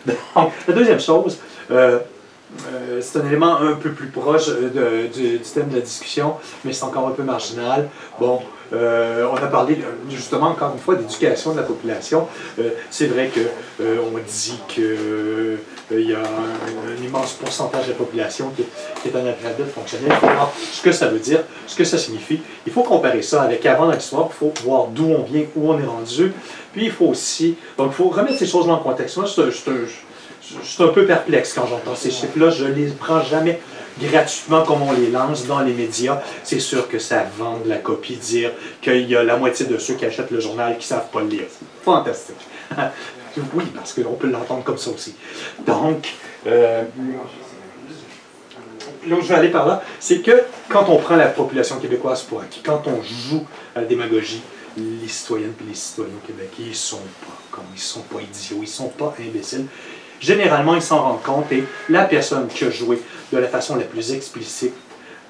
Donc, la deuxième chose, euh, euh, c'est un élément un peu plus proche de, du, du thème de la discussion, mais c'est encore un peu marginal. Bon, euh, on a parlé justement, encore une fois, d'éducation de la population. Euh, c'est vrai qu'on euh, dit que... Euh, il y a un, un immense pourcentage de la population qui, qui est en alphabet fonctionnel. Alors, ce que ça veut dire, ce que ça signifie, il faut comparer ça avec avant dans l'histoire, il faut voir d'où on vient, où on est rendu, puis il faut aussi, donc il faut remettre ces choses dans le contexte. Moi, je, je, je, je suis un peu perplexe quand j'entends ces chiffres-là. Je ne les prends jamais gratuitement comme on les lance dans les médias. C'est sûr que ça vend de la copie, dire qu'il y a la moitié de ceux qui achètent le journal qui ne savent pas le lire. Fantastique. Oui, parce qu'on peut l'entendre comme ça aussi. Donc, euh, là où je vais aller par là, c'est que quand on prend la population québécoise pour acquis, quand on joue à la démagogie, les citoyennes et les citoyens québécois, ils sont pas comme, ils sont pas idiots, ils sont pas imbéciles. Généralement, ils s'en rendent compte et la personne qui a joué de la façon la plus explicite,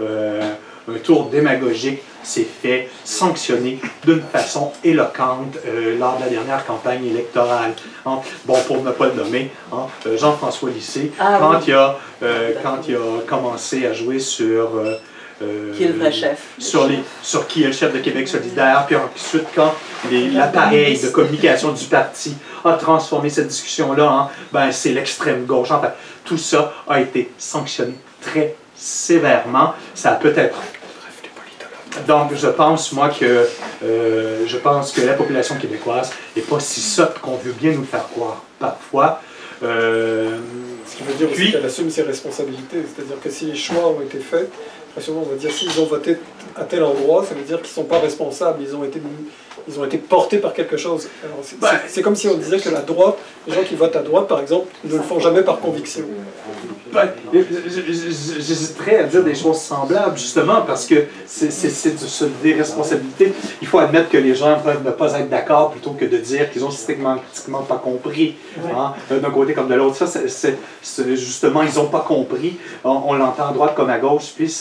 euh, un tour démagogique, s'est fait sanctionner d'une façon éloquente euh, lors de la dernière campagne électorale. Hein? Bon, pour ne pas le nommer, hein, Jean-François Lisée, ah, quand, oui. il a, euh, quand il a commencé à jouer sur... Euh, Euh, qui est le vrai chef. Sur, les, sur qui est le chef de Québec solidaire, puis ensuite quand l'appareil de communication du parti a transformé cette discussion-là en ben, c'est l'extrême gauche. Enfin, tout ça a été sanctionné très sévèrement. Ça a peut-être... Donc, je pense, moi, que, euh, je pense que la population québécoise n'est pas si sotte qu'on veut bien nous le faire croire parfois. Euh, Ce qui veut dire puis, aussi qu'elle assume ses responsabilités, c'est-à-dire que si les choix ont été faits, on va dire s'ils ont voté à tel endroit, ça veut dire qu'ils ne sont pas responsables, ils ont été, ils ont été portés par quelque chose. C'est ben, comme si on disait que la droite, les gens qui votent à droite, par exemple, ne le font jamais par conviction. Ben, j'hésiterais à dire des choses semblables, justement, parce que c'est des responsabilités. Il faut admettre que les gens peuvent ne pas être d'accord plutôt que de dire qu'ils ont systématiquement pas compris, hein, d'un côté comme de l'autre. Ça, c'est, c'est, c'est, justement, ils n'ont pas compris. On, on l'entend à droite comme à gauche, puis...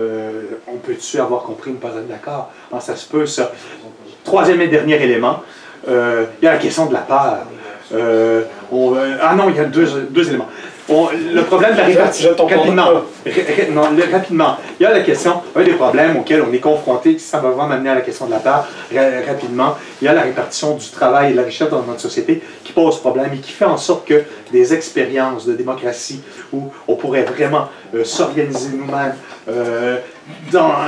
Euh, on peut-tu avoir compris ne pas être d'accord? Non, ça se peut, ça. Troisième et dernier élément, euh, il y a la question de la peur. Euh, on, euh, ah non, il y a deux, deux éléments. On, le problème de la répartition... Rapidement, non, le, rapidement, il y a la question, un des problèmes auxquels on est confronté, ça va vraiment m'amener à la question de la peur, ra rapidement, il y a la répartition du travail et de la richesse dans notre société qui pose problème et qui fait en sorte que des expériences de démocratie où on pourrait vraiment euh, s'organiser nous-mêmes euh, à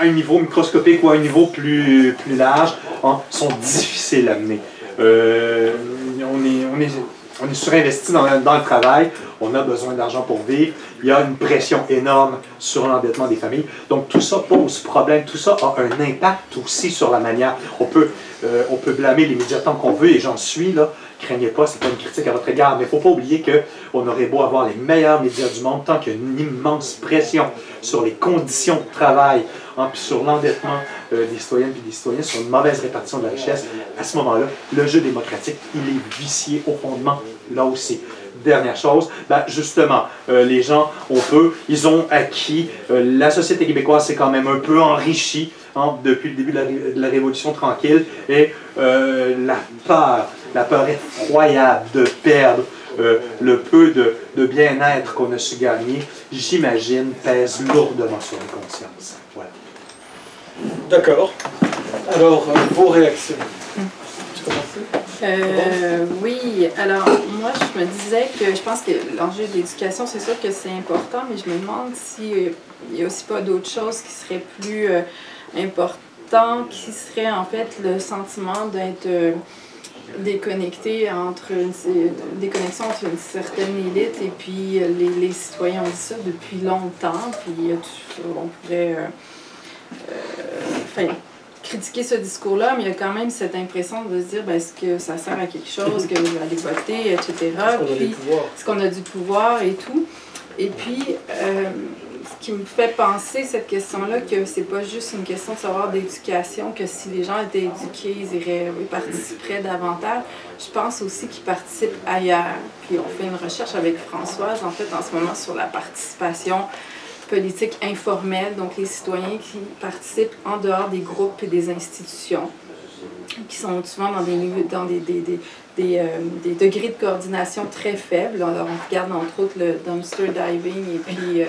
un niveau microscopique ou à un niveau plus, plus large, hein, sont difficiles à mener. Euh, on est... On est On est surinvesti dans, dans le travail, on a besoin d'argent pour vivre, il y a une pression énorme sur l'endettement des familles. Donc tout ça pose problème, tout ça a un impact aussi sur la manière. On peut, euh, on peut blâmer les médias tant qu'on veut, et j'en suis là, craignez pas, c'est pas une critique à votre égard, mais il ne faut pas oublier qu'on aurait beau avoir les meilleurs médias du monde, tant qu'il y a une immense pression sur les conditions de travail, hein, puis sur l'endettement euh, des citoyennes et des citoyens, sur une mauvaise répartition de la richesse, à ce moment-là, le jeu démocratique, il est vicié au fondement, là aussi. Dernière chose, ben justement, euh, les gens, on peut, ils ont acquis, euh, la société québécoise s'est quand même un peu enrichie, hein, depuis le début de la, de la Révolution tranquille, et euh, la peur, la peur effroyable de perdre euh, le peu de, de bien-être qu'on a su gagner, j'imagine, pèse lourdement sur les consciences. Voilà. D'accord. Alors, euh, vos réactions. Tu commences ? Euh, oui, alors moi je me disais que je pense que l'enjeu de l'éducation, c'est sûr que c'est important, mais je me demande s'il n'y a aussi pas d'autres choses qui seraient plus euh, importantes, qui seraient en fait le sentiment d'être euh, déconnecté entre une, déconnexion entre une certaine élite et puis les, les citoyens. On dit ça depuis longtemps, puis on pourrait... Euh, euh, enfin, critiquer ce discours-là, mais il y a quand même cette impression de se dire, ben, est-ce que ça sert à quelque chose, que vous allez voter, et cetera. Puis, est-ce qu'on a du pouvoir et tout. Et puis, euh, ce qui me fait penser, cette question-là, que c'est pas juste une question de savoir d'éducation, que si les gens étaient éduqués, ils iraient, ils participeraient davantage. Je pense aussi qu'ils participent ailleurs. Puis on fait une recherche avec Françoise, en fait, en ce moment, sur la participation politique informelle, donc les citoyens qui participent en dehors des groupes et des institutions, qui sont souvent dans des, dans des, des, des, des, euh, des degrés de coordination très faibles. Alors on regarde entre autres le dumpster diving et puis euh,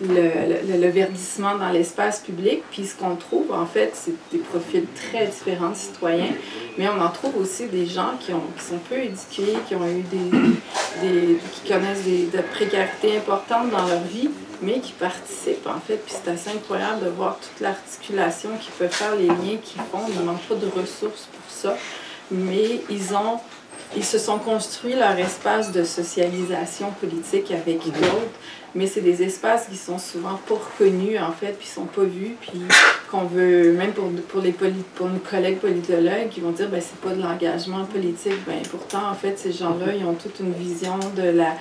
le, le, le verdissement dans l'espace public. Puis ce qu'on trouve en fait, c'est des profils très différents de citoyens, mais on en trouve aussi des gens qui, ont, qui sont peu éduqués, qui ont eu des, des qui connaissent des, des précarités importantes dans leur vie, mais qui participent en fait, puis c'est assez incroyable de voir toute l'articulation qu'ils peuvent faire, les liens qu'ils font. Ils n'ont pas de ressources pour ça, mais ils ont Ils se sont construits leur espace de socialisation politique avec d'autres, mais c'est des espaces qui sont souvent pas reconnus, en fait, puis sont pas vus, puis qu'on veut, même pour, pour, les polit, pour nos collègues politologues, qui vont dire, ben c'est pas de l'engagement politique. Ben pourtant, en fait, ces gens-là, ils ont toute une vision de la,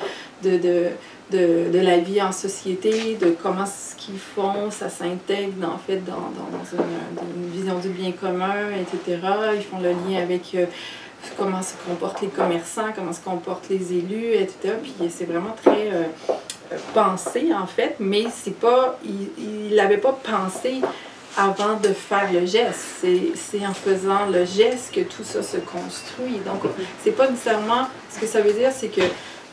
de, de, de, de la vie en société, de comment ce qu'ils font, ça s'intègre, en fait, dans, dans, dans, une, dans une vision du bien commun, et cetera. Ils font le lien avec... Euh, comment se comportent les commerçants, comment se comportent les élus, et cetera. Puis c'est vraiment très euh, pensé, en fait, mais c'est pas, il n'avait pas pensé avant de faire le geste. C'est en faisant le geste que tout ça se construit. Donc, c'est pas nécessairement... Ce que ça veut dire, c'est que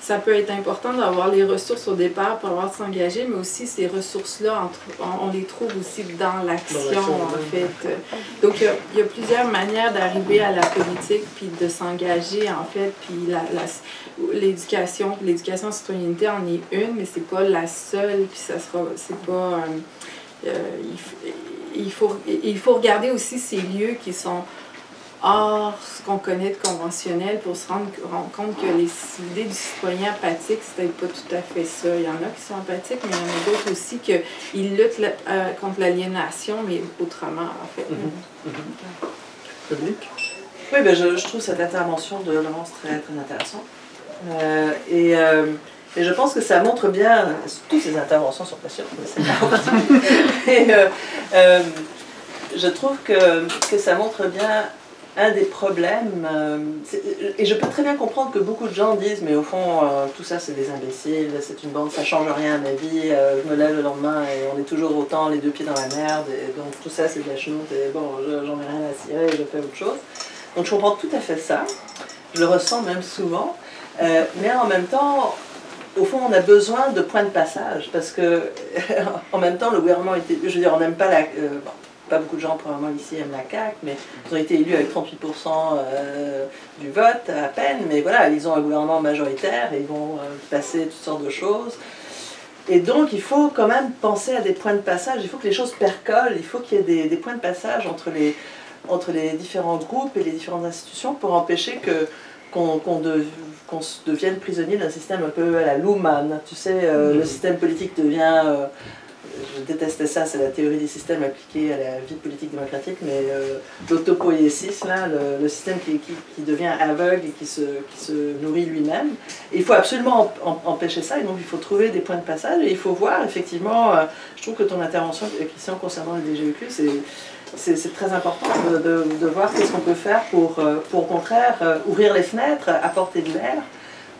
ça peut être important d'avoir les ressources au départ pour avoir de s'engager, mais aussi ces ressources-là, on les trouve aussi dans l'action, en fait. Donc, il y a, il y a plusieurs manières d'arriver à la politique, puis de s'engager, en fait, puis la, la, l'éducation, l'éducation citoyenneté en est une, mais c'est pas la seule, puis ça sera, c'est pas... Euh, il, il, faut, il faut regarder aussi ces lieux qui sont... Or, ce qu'on connaît de conventionnel, pour se rendre compte que les idées du citoyen apathique, c'était pas tout à fait ça. Il y en a qui sont apathiques, mais il y en a d'autres aussi qui luttent la, euh, contre l'aliénation, mais autrement, en fait. Mm-hmm. Mm-hmm. Okay. Oui, ben, je, je trouve cette intervention de Laurence très, très intéressante. Euh, et, euh, et je pense que ça montre bien... Toutes ces interventions sont passionnantes, mais c'est pas et, euh, euh, je trouve que, que ça montre bien... Un des problèmes, euh, et je peux très bien comprendre que beaucoup de gens disent, mais au fond, euh, tout ça c'est des imbéciles, c'est une bande, ça change rien à ma vie, euh, je me lève le lendemain et on est toujours autant les deux pieds dans la merde, et donc tout ça c'est de la chenoute, et bon, j'en ai rien à cirer, je fais autre chose. Donc je comprends tout à fait ça, je le ressens même souvent, euh, mais en même temps, au fond, on a besoin de points de passage, parce que, en même temps, le gouvernement était, je veux dire, on n'aime pas la... Euh, bon, pas beaucoup de gens, probablement, ici aiment la C A Q, mais ils ont été élus avec trente-huit pour cent euh, du vote, à peine, mais voilà, ils ont un gouvernement majoritaire, et ils vont euh, passer toutes sortes de choses. Et donc, il faut quand même penser à des points de passage, il faut que les choses percolent, il faut qu'il y ait des, des points de passage entre les, entre les différents groupes et les différentes institutions pour empêcher que, qu'on, qu'on devienne... qu'on devienne prisonnier d'un système un peu à la Luhmann. Tu sais, euh, mmh. le système politique devient... Euh, je détestais ça, c'est la théorie des systèmes appliquée à la vie politique démocratique, mais euh, l'autopoïésis, là, le, le système qui, qui, qui devient aveugle et qui se, qui se nourrit lui-même. Il faut absolument empêcher ça, et donc il faut trouver des points de passage, et il faut voir, effectivement, euh, je trouve que ton intervention, Christian, concernant les D G E Q, c'est très important de, de, de voir qu'est-ce qu'on peut faire pour, pour, au contraire, euh, ouvrir les fenêtres, apporter de l'air,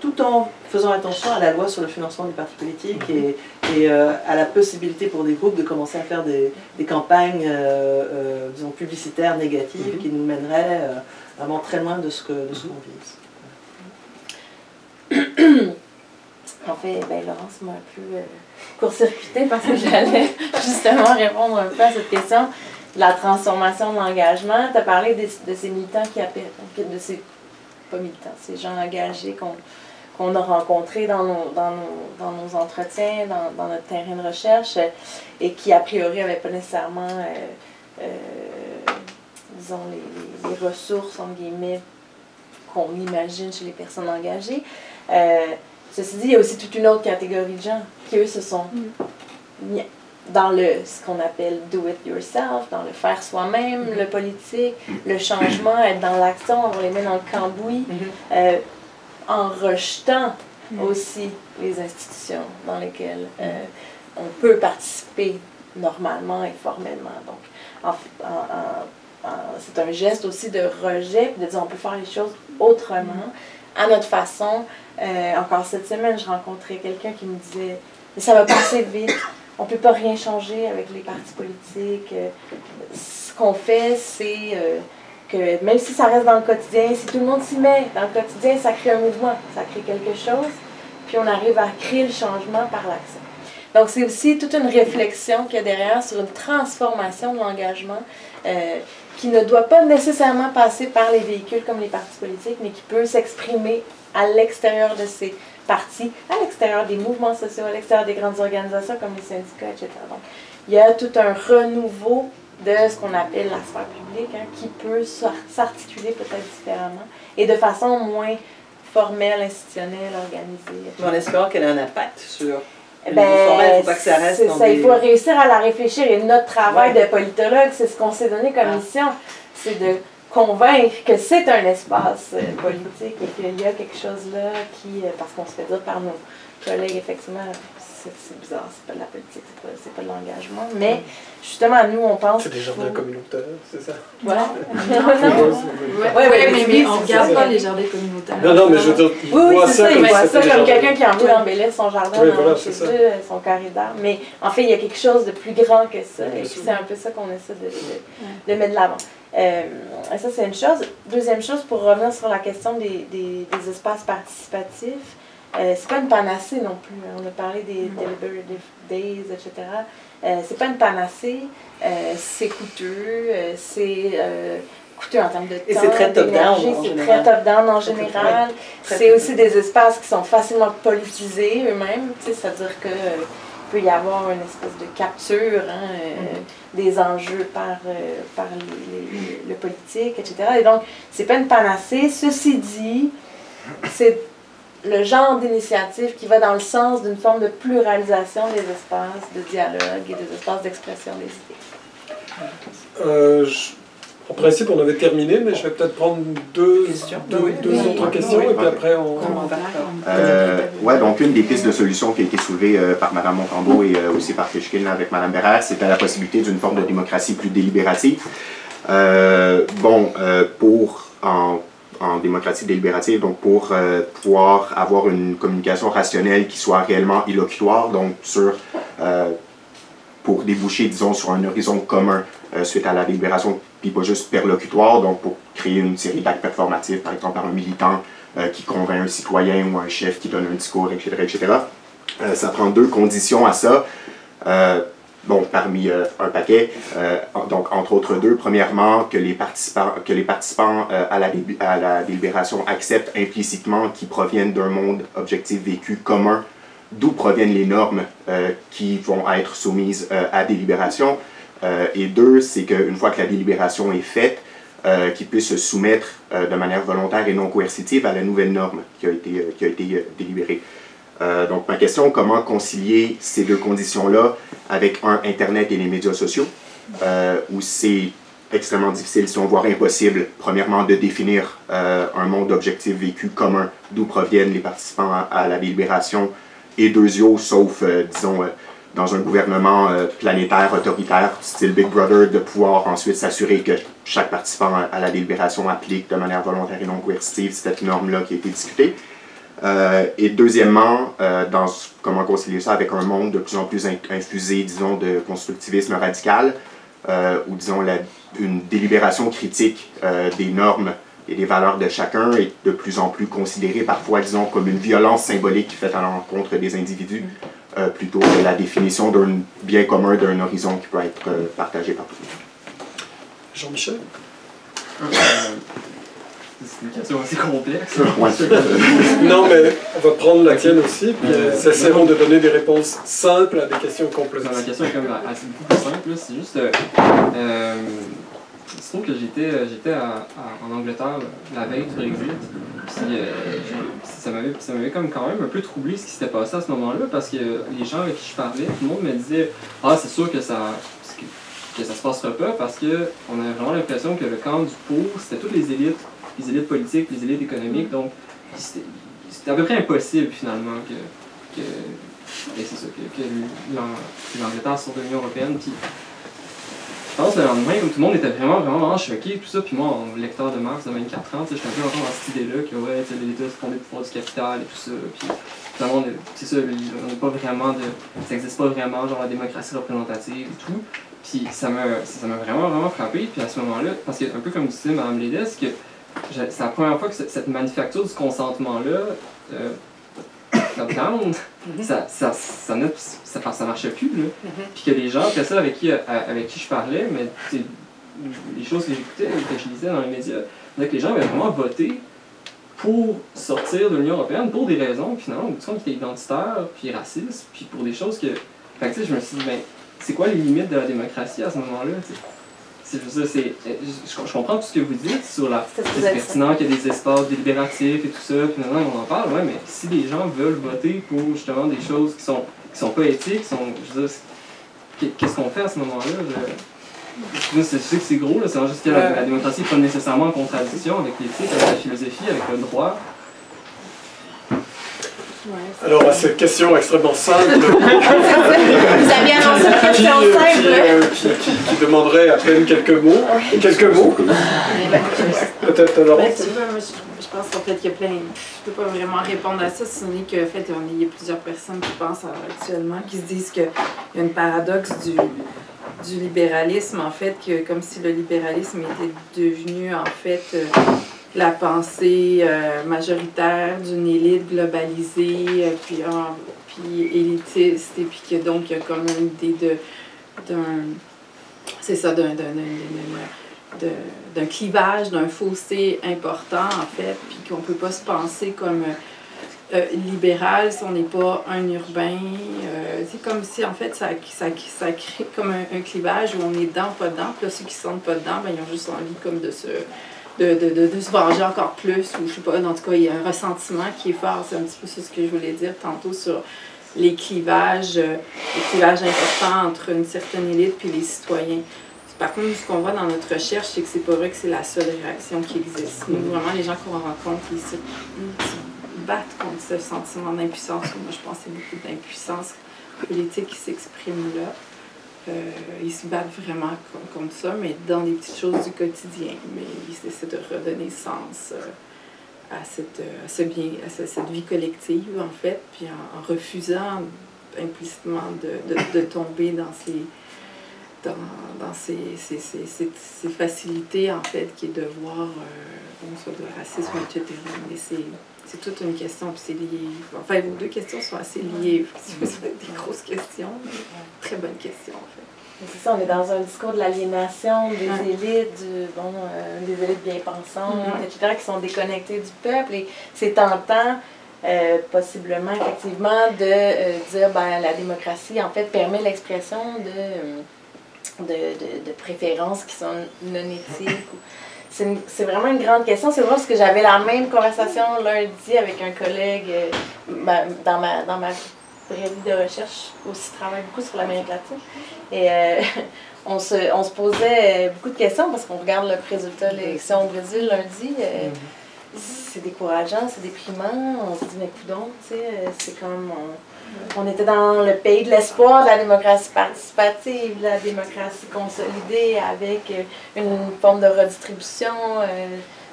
tout en faisant attention à la loi sur le financement des partis politiques et, et euh, à la possibilité pour des groupes de commencer à faire des, des campagnes euh, euh, disons publicitaires négatives qui nous mèneraient euh, vraiment très loin de ce que de ce qu'on vise. En fait, ben, Laurence m'a un peu euh, court-circuitée parce que j'allais justement répondre un peu à cette question de la transformation de l'engagement. Tu as parlé de, de ces militants qui appellent, de ces, pas militants, ces gens engagés qu'on qu'on a rencontré dans nos, dans nos, dans nos entretiens, dans, dans notre terrain de recherche, et qui, a priori, n'avaient pas nécessairement, euh, euh, disons, les, les ressources, entre guillemets, qu'on imagine chez les personnes engagées. Euh, ceci dit, il y a aussi toute une autre catégorie de gens qui, eux, se sont mis dans le, ce qu'on appelle « do it yourself », dans le faire soi-même, mm-hmm. le politique, le changement, être dans l'action, on les met dans le cambouis, mm-hmm. euh, en rejetant mmh. aussi les institutions dans lesquelles euh, on peut participer normalement et formellement. Donc, en, en, en, en, c'est un geste aussi de rejet, de dire on peut faire les choses autrement, mmh. à notre façon. Euh, encore cette semaine, je rencontrais quelqu'un qui me disait « mais ça va passer vite, on ne peut pas rien changer avec les partis politiques. Euh, ce qu'on fait, c'est... Euh, que même si ça reste dans le quotidien, si tout le monde s'y met dans le quotidien, ça crée un mouvement, ça crée quelque chose, puis on arrive à créer le changement par l'action. Donc c'est aussi toute une réflexion qu'il y a derrière sur une transformation de l'engagement euh, qui ne doit pas nécessairement passer par les véhicules comme les partis politiques, mais qui peut s'exprimer à l'extérieur de ces partis, à l'extérieur des mouvements sociaux, à l'extérieur des grandes organisations comme les syndicats, et cetera. Donc il y a tout un renouveau de ce qu'on appelle la sphère publique, hein, qui peut s'articuler peut-être différemment et de façon moins formelle, institutionnelle, organisée. Mais on espère qu'elle a un impact sur... Ben, formel, faut pas que ça reste ça, des... Il faut réussir à la réfléchir et notre travail ouais. de politologue, c'est ce qu'on s'est donné comme ah. mission, c'est de convaincre que c'est un espace politique et qu'il y a quelque chose là qui, parce qu'on se fait dire par nos collègues, effectivement, c'est bizarre, c'est pas de la politique, c'est pas, pas de l'engagement, mais justement, nous, on pense... C'est des jardins faut... communautaires, c'est ça? Voilà. non, non, non. Oui, ouais, ouais, mais, mais on ne regarde pas les jardins communautaires. Non, non, mais je veux dire, ils oui, oui, voient ça, ça comme, ça, ça comme quelqu'un qui a envie d'embellir son jardin, oui, voilà, chez eux, son corridor, mais en fait, il y a quelque chose de plus grand que ça, oui, et c'est un peu ça qu'on essaie de, de, ouais. de mettre de l'avant. Euh, ça, c'est une chose. Deuxième chose, pour revenir sur la question des, des, des espaces participatifs, Euh, c'est pas une panacée non plus. On a parlé des deliberative days, et cetera. Euh, c'est pas une panacée. Euh, c'est coûteux. Euh, c'est euh, coûteux en termes de temps. Et c'est très top-down. C'est très top-down en général. C'est aussi des espaces qui sont facilement politisés eux-mêmes. C'est-à-dire que euh, peut y avoir une espèce de capture hein, euh, mm-hmm. des enjeux par, euh, par les, les, le politique, et cetera. Et donc, c'est pas une panacée. Ceci dit, c'est le genre d'initiative qui va dans le sens d'une forme de pluralisation des espaces de dialogue et des espaces d'expression des idées. Euh, je, en principe, on avait terminé, mais je vais peut-être prendre deux, deux, oui, deux oui, autres oui, questions, oui, et oui, puis oui. après on... on va euh, oui, donc une des pistes de solution qui a été soulevée euh, par Mme Montambeault et euh, aussi par Fishkin avec Mme Bherer, c'était la possibilité d'une forme de démocratie plus délibérative. Euh, bon, euh, pour... en en démocratie délibérative, donc pour euh, pouvoir avoir une communication rationnelle qui soit réellement élocutoire, donc sur, euh, pour déboucher, disons, sur un horizon commun euh, suite à la délibération, puis pas juste perlocutoire, donc pour créer une série d'actes performatifs, par exemple par un militant euh, qui convainc un citoyen ou un chef qui donne un discours, et cetera et cetera. Euh, ça prend deux conditions à ça, euh, bon, parmi euh, un paquet, euh, donc entre autres deux, premièrement, que les participants, que les participants euh, à, la à la délibération acceptent implicitement qu'ils proviennent d'un monde objectif vécu commun, d'où proviennent les normes euh, qui vont être soumises euh, à délibération. Euh, et deux, c'est qu'une fois que la délibération est faite, euh, qu'ils puissent se soumettre euh, de manière volontaire et non coercitive à la nouvelle norme qui a été, euh, qui a été euh, délibérée. Euh, donc, ma question, comment concilier ces deux conditions-là avec, un, Internet et les médias sociaux, euh, où c'est extrêmement difficile, si on voit impossible, premièrement, de définir euh, un monde objectif vécu commun, d'où proviennent les participants à, à la délibération, et deuxièmement, sauf, euh, disons, euh, dans un gouvernement euh, planétaire, autoritaire, style Big Brother, de pouvoir ensuite s'assurer que chaque participant à la délibération applique de manière volontaire et non coercitive cette norme-là qui a été discutée. Euh, et deuxièmement, euh, dans, comment concilier ça avec un monde de plus en plus in infusé, disons, de constructivisme radical, euh, ou disons la, une délibération critique euh, des normes et des valeurs de chacun est de plus en plus considérée parfois, disons, comme une violence symbolique faite à l'encontre des individus, euh, plutôt que la définition d'un bien commun, d'un horizon qui peut être euh, partagé par tous. Jean-Michel? C'est une question assez complexe. Non, mais on va prendre la tienne aussi, puis euh, c'est essayons de donner des réponses simples à des questions complexes. La question est quand même assez beaucoup plus simple. C'est juste... Euh, euh, il se trouve que j'étais en Angleterre la veille du Brexit, puis euh, ça m'avait comme quand même un peu troublé ce qui s'était passé à ce moment-là, parce que les gens avec qui je parlais, tout le monde me disait « Ah, c'est sûr que ça... » que ça se passera pas, parce qu'on a vraiment l'impression que le camp du pour, c'était toutes les élites, les élites politiques, les élites économiques, donc c'était à peu près impossible finalement que, que, que, que l'Angleterre sorte de l'Union européenne. Puis, je pense que le lendemain, tout le monde était vraiment, vraiment, vraiment choqué, tout ça, puis moi, en lecteur de Marx de vingt-quatre ans, j'étais un peu encore dans cette idée-là que ouais, l'État se fondait pour pouvoir du capital et tout ça, puis finalement, c'est ça, on n'a pas vraiment de... ça n'existe pas vraiment, genre la démocratie représentative et tout. Puis ça m'a vraiment, vraiment frappé. Puis à ce moment-là, parce que un peu comme disait Mme Leydet, c'est la première fois que cette manufacture du consentement-là, euh, ça, ça, ça, ça, ça marchait plus. Là. Puis que les gens, après ça, avec qui, avec qui je parlais, mais les choses que j'écoutais, que je lisais dans les médias, que les gens avaient vraiment voté pour sortir de l'Union européenne, pour des raisons, finalement, qui étaient identitaires, puis racistes, puis pour des choses que... Fait que, je me suis dit, ben, c'est quoi les limites de la démocratie à ce moment-là? Je, veux dire, c'est, je, je comprends tout ce que vous dites sur la... C'est, c'est pertinent qu'il y a des espaces délibératifs et tout ça, puis maintenant on en parle, ouais, mais si les gens veulent voter pour justement des choses qui sont, qui sont pas éthiques, qui sont, je veux dire, qu'est-ce qu'on fait à ce moment-là? Je, je sais que c'est gros, là, c'est en juste que la, la démocratie n'est pas nécessairement en contradiction avec l'éthique, avec la philosophie, avec le droit. Ouais, alors, à cette question extrêmement simple, vous avez annoncé une question simple, qui, euh, qui, qui, qui demanderait à peine quelques mots, ouais. quelques mots, peut-être alors. Ben, tu vois, moi, je, je pense qu'en fait qu'il y a plein, je peux pas vraiment répondre à ça, sinon qu'en fait il y a plusieurs personnes qui pensent actuellement, qui se disent qu'il y a une paradoxe du du libéralisme, en fait, que comme si le libéralisme était devenu en fait euh, la pensée euh, majoritaire d'une élite globalisée, euh, puis, euh, puis élitiste, et puis que donc il y a comme une idée de, d'un, c'est ça, d'un, d'un, d'un, d'un, d'un clivage, d'un fossé important, en fait, puis qu'on ne peut pas se penser comme euh, libéral si on n'est pas un urbain. Euh, c'est comme si, en fait, ça, ça, ça crée comme un, un clivage où on est dedans, pas dedans, puis là, ceux qui ne sont pas dedans, ben, ils ont juste envie comme de se... De, de, de, de se venger encore plus, ou je sais pas, en tout cas, il y a un ressentiment qui est fort. C'est un petit peu ce que je voulais dire tantôt sur les clivages, euh, les clivages importants entre une certaine élite puis les citoyens. Par contre, ce qu'on voit dans notre recherche, c'est que c'est pas vrai que c'est la seule réaction qui existe. Nous, vraiment, les gens qu'on rencontre, ils se, ils se battent contre ce sentiment d'impuissance. Moi, je pense que c'est beaucoup d'impuissance politique qui s'exprime là. Euh, ils se battent vraiment contre ça, mais dans des petites choses du quotidien. Mais ils essaient de redonner sens euh, à, cette, euh, à, ce bien, à ce, cette vie collective, en fait, puis en, en refusant implicitement de, de, de tomber dans ces, dans, dans ces, ces, ces, ces, ces facilités, en fait, qui est de voir, euh, bon, soit de racisme, et cetera. Mais c'est, c'est toute une question, puis c'est lié... Enfin, vos deux questions sont assez liées. Vous avez des grosses questions, mais très bonnes questions, en fait. Mais c'est ça, on est dans un discours de l'aliénation, des hein? élites, du, bon, euh, des élites bien-pensantes, mm-hmm. et cetera, qui sont déconnectées du peuple. Et c'est tentant, euh, possiblement, effectivement, de euh, dire, ben, la démocratie, en fait, permet l'expression de, de, de, de préférences qui sont non éthiques. C'est, une, c'est vraiment une grande question. C'est vrai parce que j'avais la même conversation lundi avec un collègue euh, ma, dans, ma, dans ma vraie vie de recherche. Je aussi travaille beaucoup sur l'Amérique latine. Et euh, on, se, on se posait beaucoup de questions parce qu'on regarde le résultat de l'élection au Brésil lundi. Euh, mm-hmm. C'est décourageant, c'est déprimant. On se dit, mais coudonc, tu sais, c'est comme... On, on était dans le pays de l'espoir, de la démocratie participative, de la démocratie consolidée avec une forme de redistribution. Euh,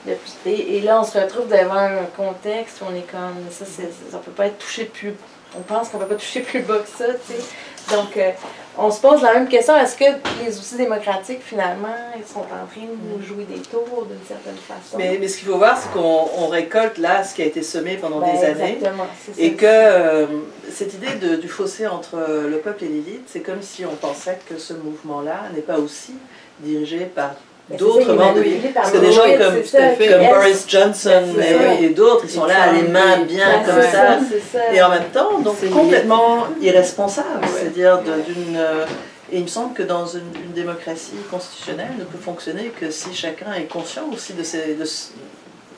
de, et, et là, on se retrouve devant un contexte où on est comme... Ça, c'est, ça peut pas être touché plus... On pense qu'on ne peut pas toucher plus bas que ça, tu sais. Donc, euh, on se pose la même question. Est-ce que les outils démocratiques, finalement, ils sont en train de nous jouer des tours d'une certaine façon? Mais, mais ce qu'il faut voir, c'est qu'on on récolte là ce qui a été semé pendant ben, des années. C'est ça, et que euh, cette idée de, du fossé entre le peuple et l'élite, c'est comme si on pensait que ce mouvement-là n'est pas aussi dirigé par... d'autres membres de l'élite, parce que des gens comme, tout à fait, comme Boris Johnson et, et d'autres, ils sont là, les mains bien comme ça, et en même temps, donc complètement irresponsables, c'est-à-dire d'une... Et il me semble que dans une, une démocratie constitutionnelle, ne peut fonctionner que si chacun est conscient aussi de ses, de,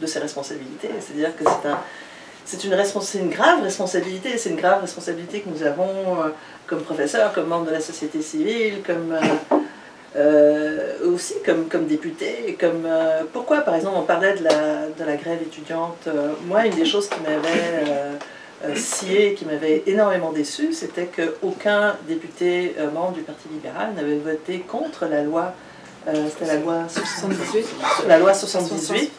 de ses responsabilités, c'est-à-dire que c'est un... C'est une, respons- c'est une grave responsabilité, c'est une grave responsabilité que nous avons euh, comme professeurs, comme membres de la société civile, comme... Euh, Euh, aussi comme, comme député, comme, euh, pourquoi par exemple on parlait de la, de la grève étudiante, euh, moi une des choses qui m'avait euh, euh, sciée, qui m'avait énormément déçue, c'était qu'aucun député euh, membre du Parti libéral n'avait voté contre la loi, euh, c'était la loi soixante-dix-huit, la loi soixante-dix-huit,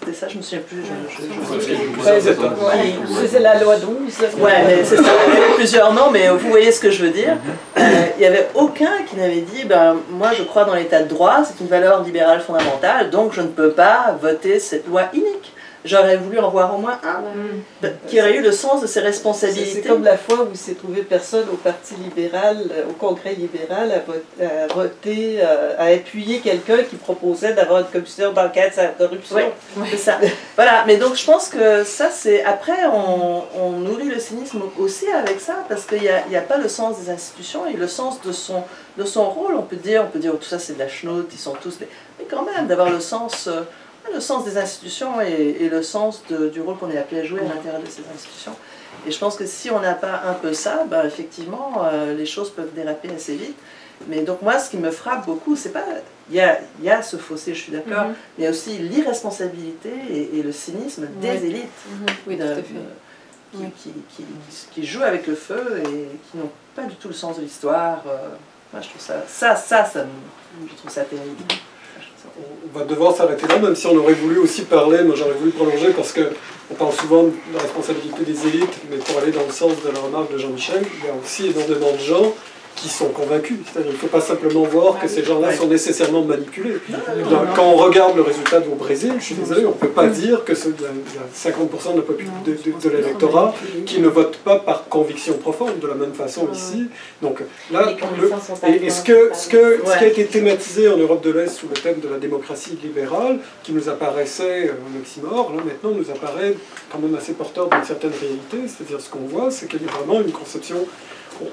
c'était ça, je me souviens plus, je, je, je, je, je, je, c'est la loi douze, ouais, mais c'est ça, il y avait plusieurs noms, mais vous voyez ce que je veux dire. Il euh, n'y avait aucun qui n'avait dit, ben, moi je crois dans l'état de droit, c'est une valeur libérale fondamentale, donc je ne peux pas voter cette loi inique. j'aurais voulu en voir au moins un, ouais. qui aurait eu le sens de ses responsabilités. C'est comme la fois où s'est trouvé personne au Parti libéral, au Congrès libéral, à voter, à appuyer quelqu'un qui proposait d'avoir une commission d'enquête sur la corruption. Ouais. Ouais. C'est ça. Voilà, mais donc je pense que ça, c'est... Après, on, on nourrit le cynisme aussi avec ça, parce qu'il n'y a, a pas le sens des institutions et le sens de son, de son rôle. On peut dire, on peut dire, oh, tout ça, c'est de la chenoute, ils sont tous... Des... Mais quand même, d'avoir le sens... Euh, le sens des institutions et, et le sens de, du rôle qu'on est appelé à jouer à l'intérieur de ces institutions. Et je pense que si on n'a pas un peu ça, ben effectivement, euh, les choses peuvent déraper assez vite. Mais donc moi, ce qui me frappe beaucoup, c'est pas... Il y a, y a ce fossé, je suis d'accord, mm-hmm. mais il y a aussi l'irresponsabilité et, et le cynisme oui. des élites mm-hmm. oui, de, tout à fait. Euh, qui, oui. qui, qui, qui, qui jouent avec le feu et qui n'ont pas du tout le sens de l'histoire. Euh, moi, je trouve ça... Ça, ça, ça me, je trouve ça terrible. On va devoir s'arrêter là, même si on aurait voulu aussi parler, moi j'aurais voulu prolonger parce qu'on parle souvent de la responsabilité des élites, mais pour aller dans le sens de la remarque de Jean-Michel, il y a aussi énormément de gens qui sont convaincus. C'est-à-dire qu'il ne faut pas simplement voir que ces gens-là sont nécessairement manipulés. Quand on regarde le résultat au Brésil, je suis désolé, on ne peut pas dire que il y a cinquante pour cent de, de, de, de l'électorat qui ne vote pas par conviction profonde, de la même façon ici. Donc là, le, et, et ce, que, ce, que, ce qui a été thématisé en Europe de l'Est sous le thème de la démocratie libérale, qui nous apparaissait en oxymore, là maintenant nous apparaît quand même assez porteur d'une certaine réalité. C'est-à-dire ce qu'on voit, c'est qu'il y a vraiment une conception... On,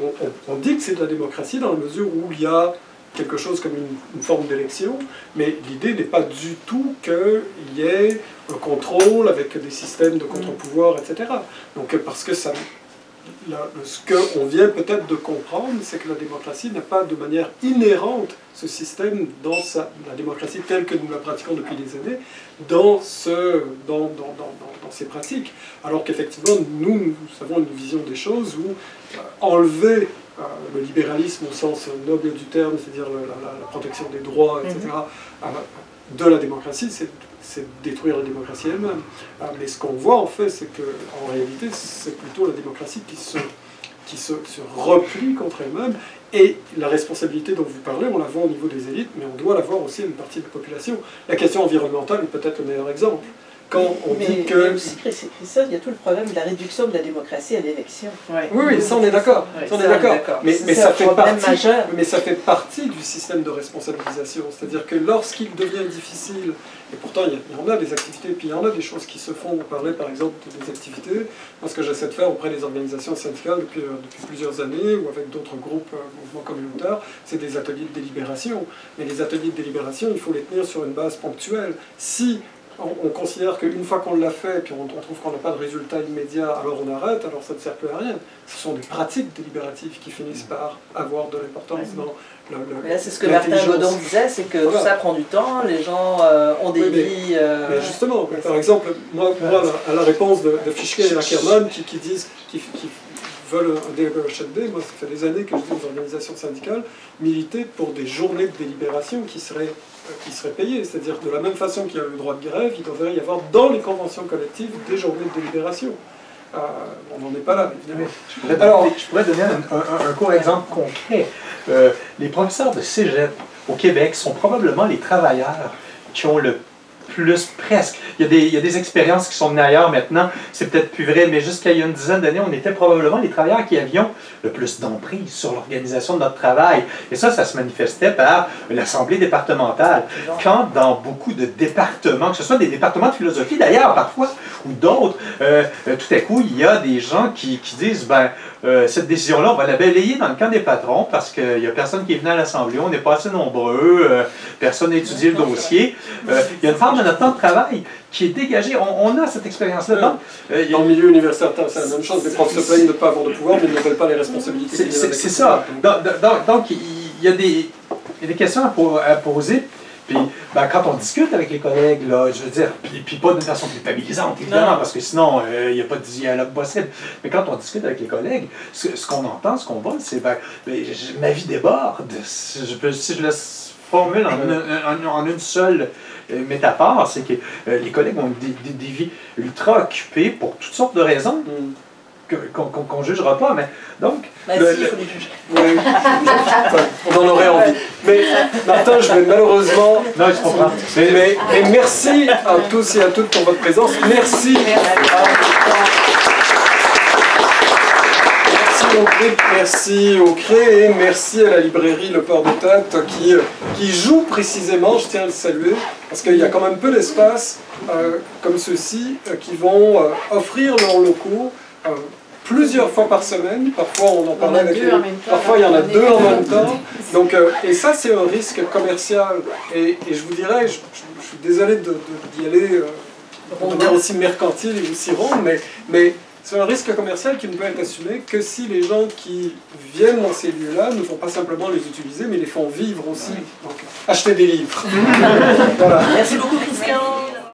on, on dit que c'est de la démocratie dans la mesure où il y a quelque chose comme une, une forme d'élection, mais l'idée n'est pas du tout qu'il y ait un contrôle avec des systèmes de contre-pouvoir, et cetera. Donc parce que ça, là, ce qu'on vient peut-être de comprendre, c'est que la démocratie n'a pas de manière inhérente ce système, dans sa, la démocratie telle que nous la pratiquons depuis des années, dans, ce, dans, dans, dans, dans, dans ces pratiques. Alors qu'effectivement, nous, nous avons une vision des choses où enlever euh, le libéralisme au sens noble du terme, c'est-à-dire la, la, la protection des droits, et cetera, mm-hmm. euh, de la démocratie, c'est détruire la démocratie elle-même. Euh, mais ce qu'on voit, en fait, c'est qu'en réalité, c'est plutôt la démocratie qui se, qui se, se replie contre elle-même. Et la responsabilité dont vous parlez, on la voit au niveau des élites, mais on doit la voir aussi à une partie de la population. La question environnementale est peut-être le meilleur exemple. Quand on mais, dit que... mais aussi, Christophe, il y a tout le problème de la réduction de la démocratie à l'élection. Ouais. Oui, oui, ça on est d'accord. Oui, mais, mais, mais ça fait partie du système de responsabilisation. C'est-à-dire que lorsqu'il devient difficile, et pourtant il y, y en a des activités, puis il y en a des choses qui se font. On parlait par exemple des activités, ce que j'essaie de faire auprès des organisations syndicales depuis, euh, depuis plusieurs années, ou avec d'autres groupes, euh, mouvements communautaires, c'est des ateliers de délibération. Mais les ateliers de délibération, il faut les tenir sur une base ponctuelle. Si... on considère qu'une fois qu'on l'a fait, puis on trouve qu'on n'a pas de résultat immédiat, alors on arrête, alors ça ne sert plus à rien. Ce sont des pratiques délibératives qui finissent par avoir de l'importance dans l'intelligence. Mais là, c'est ce que Martin Godon disait, c'est que voilà. tout ça prend du temps, les gens euh, ont des oui, mais, vies... Euh... Mais justement, mais par exemple, moi, moi à la réponse de, de Fishkin et Ackerman, qui, qui disent... Qui, qui, veulent un D H L D, moi ça fait des années que je dis aux organisations syndicales, militer pour des journées de délibération qui seraient, qui seraient payées. C'est-à-dire de la même façon qu'il y a le droit de grève, il devrait y avoir dans les conventions collectives des journées de délibération. Euh, on n'en est pas là, évidemment. Je pourrais, Alors, donner, je pourrais donner un, un, un court exemple concret. Euh, les professeurs de cégep au Québec sont probablement les travailleurs qui ont le plus presque. Il y a des, il y a des expériences qui sont venues ailleurs maintenant, c'est peut-être plus vrai, mais jusqu'à il y a une dizaine d'années, on était probablement les travailleurs qui avions le plus d'emprise sur l'organisation de notre travail. Et ça, ça se manifestait par l'assemblée départementale. Quand dans beaucoup de départements, que ce soit des départements de philosophie d'ailleurs parfois, ou d'autres, euh, tout à coup, il y a des gens qui, qui disent, ben, euh, cette décision-là, on va la balayer dans le camp des patrons parce qu'il n'y a personne qui est venu à l'assemblée, on n'est pas assez nombreux, euh, personne n'a étudié le dossier. Euh, il y a une forme de notre temps de travail qui est dégagé. On, on a cette expérience-là. Dans euh, le milieu universitaire, c'est la même chose. Les profs se plaignent de ne pas avoir de pouvoir, mais ils ne veulent pas les responsabilités. C'est ça. Donc, donc, donc il, y a des, il y a des questions à, à poser. Puis, ben, quand on discute avec les collègues, là, je veux dire, puis, puis pas d'une façon culpabilisante, évidemment, non. parce que sinon, il euh, n'y a pas de dialogue possible. Mais quand on discute avec les collègues, ce, ce qu'on entend, ce qu'on voit, c'est ben, ben, ma vie déborde. Si je, peux, si je la formule en, en, en, en une seule métaphore, c'est que euh, les collègues ont des, des, des vies ultra occupées pour toutes sortes de raisons. Mm. qu'on qu qu ne jugera pas, mais donc... Bah le, si, le, il juger. Oui, enfin, on en aurait envie. Mais Martin, je vais malheureusement... Non, je comprends. Mais, mais, mais merci à tous et à toutes pour votre présence. Merci. Merci au GRIP, merci au C R E et merci à la librairie Le Port de Tête qui, qui joue précisément, je tiens à le saluer, parce qu'il y a quand même peu d'espace euh, comme ceux-ci euh, qui vont euh, offrir leur locaux Euh, plusieurs fois par semaine, parfois on en parlait avec les... parfois il y en a deux en même temps, donc, euh, et ça c'est un risque commercial, et, et je vous dirais, je, je, je suis désolé d'y de, de, aller euh, de manière aussi mercantile et aussi ronde, mais, mais c'est un risque commercial qui ne peut être assumé que si les gens qui viennent dans ces lieux-là ne font pas simplement les utiliser, mais les font vivre aussi, donc achetez des livres. Voilà. Merci beaucoup Christian.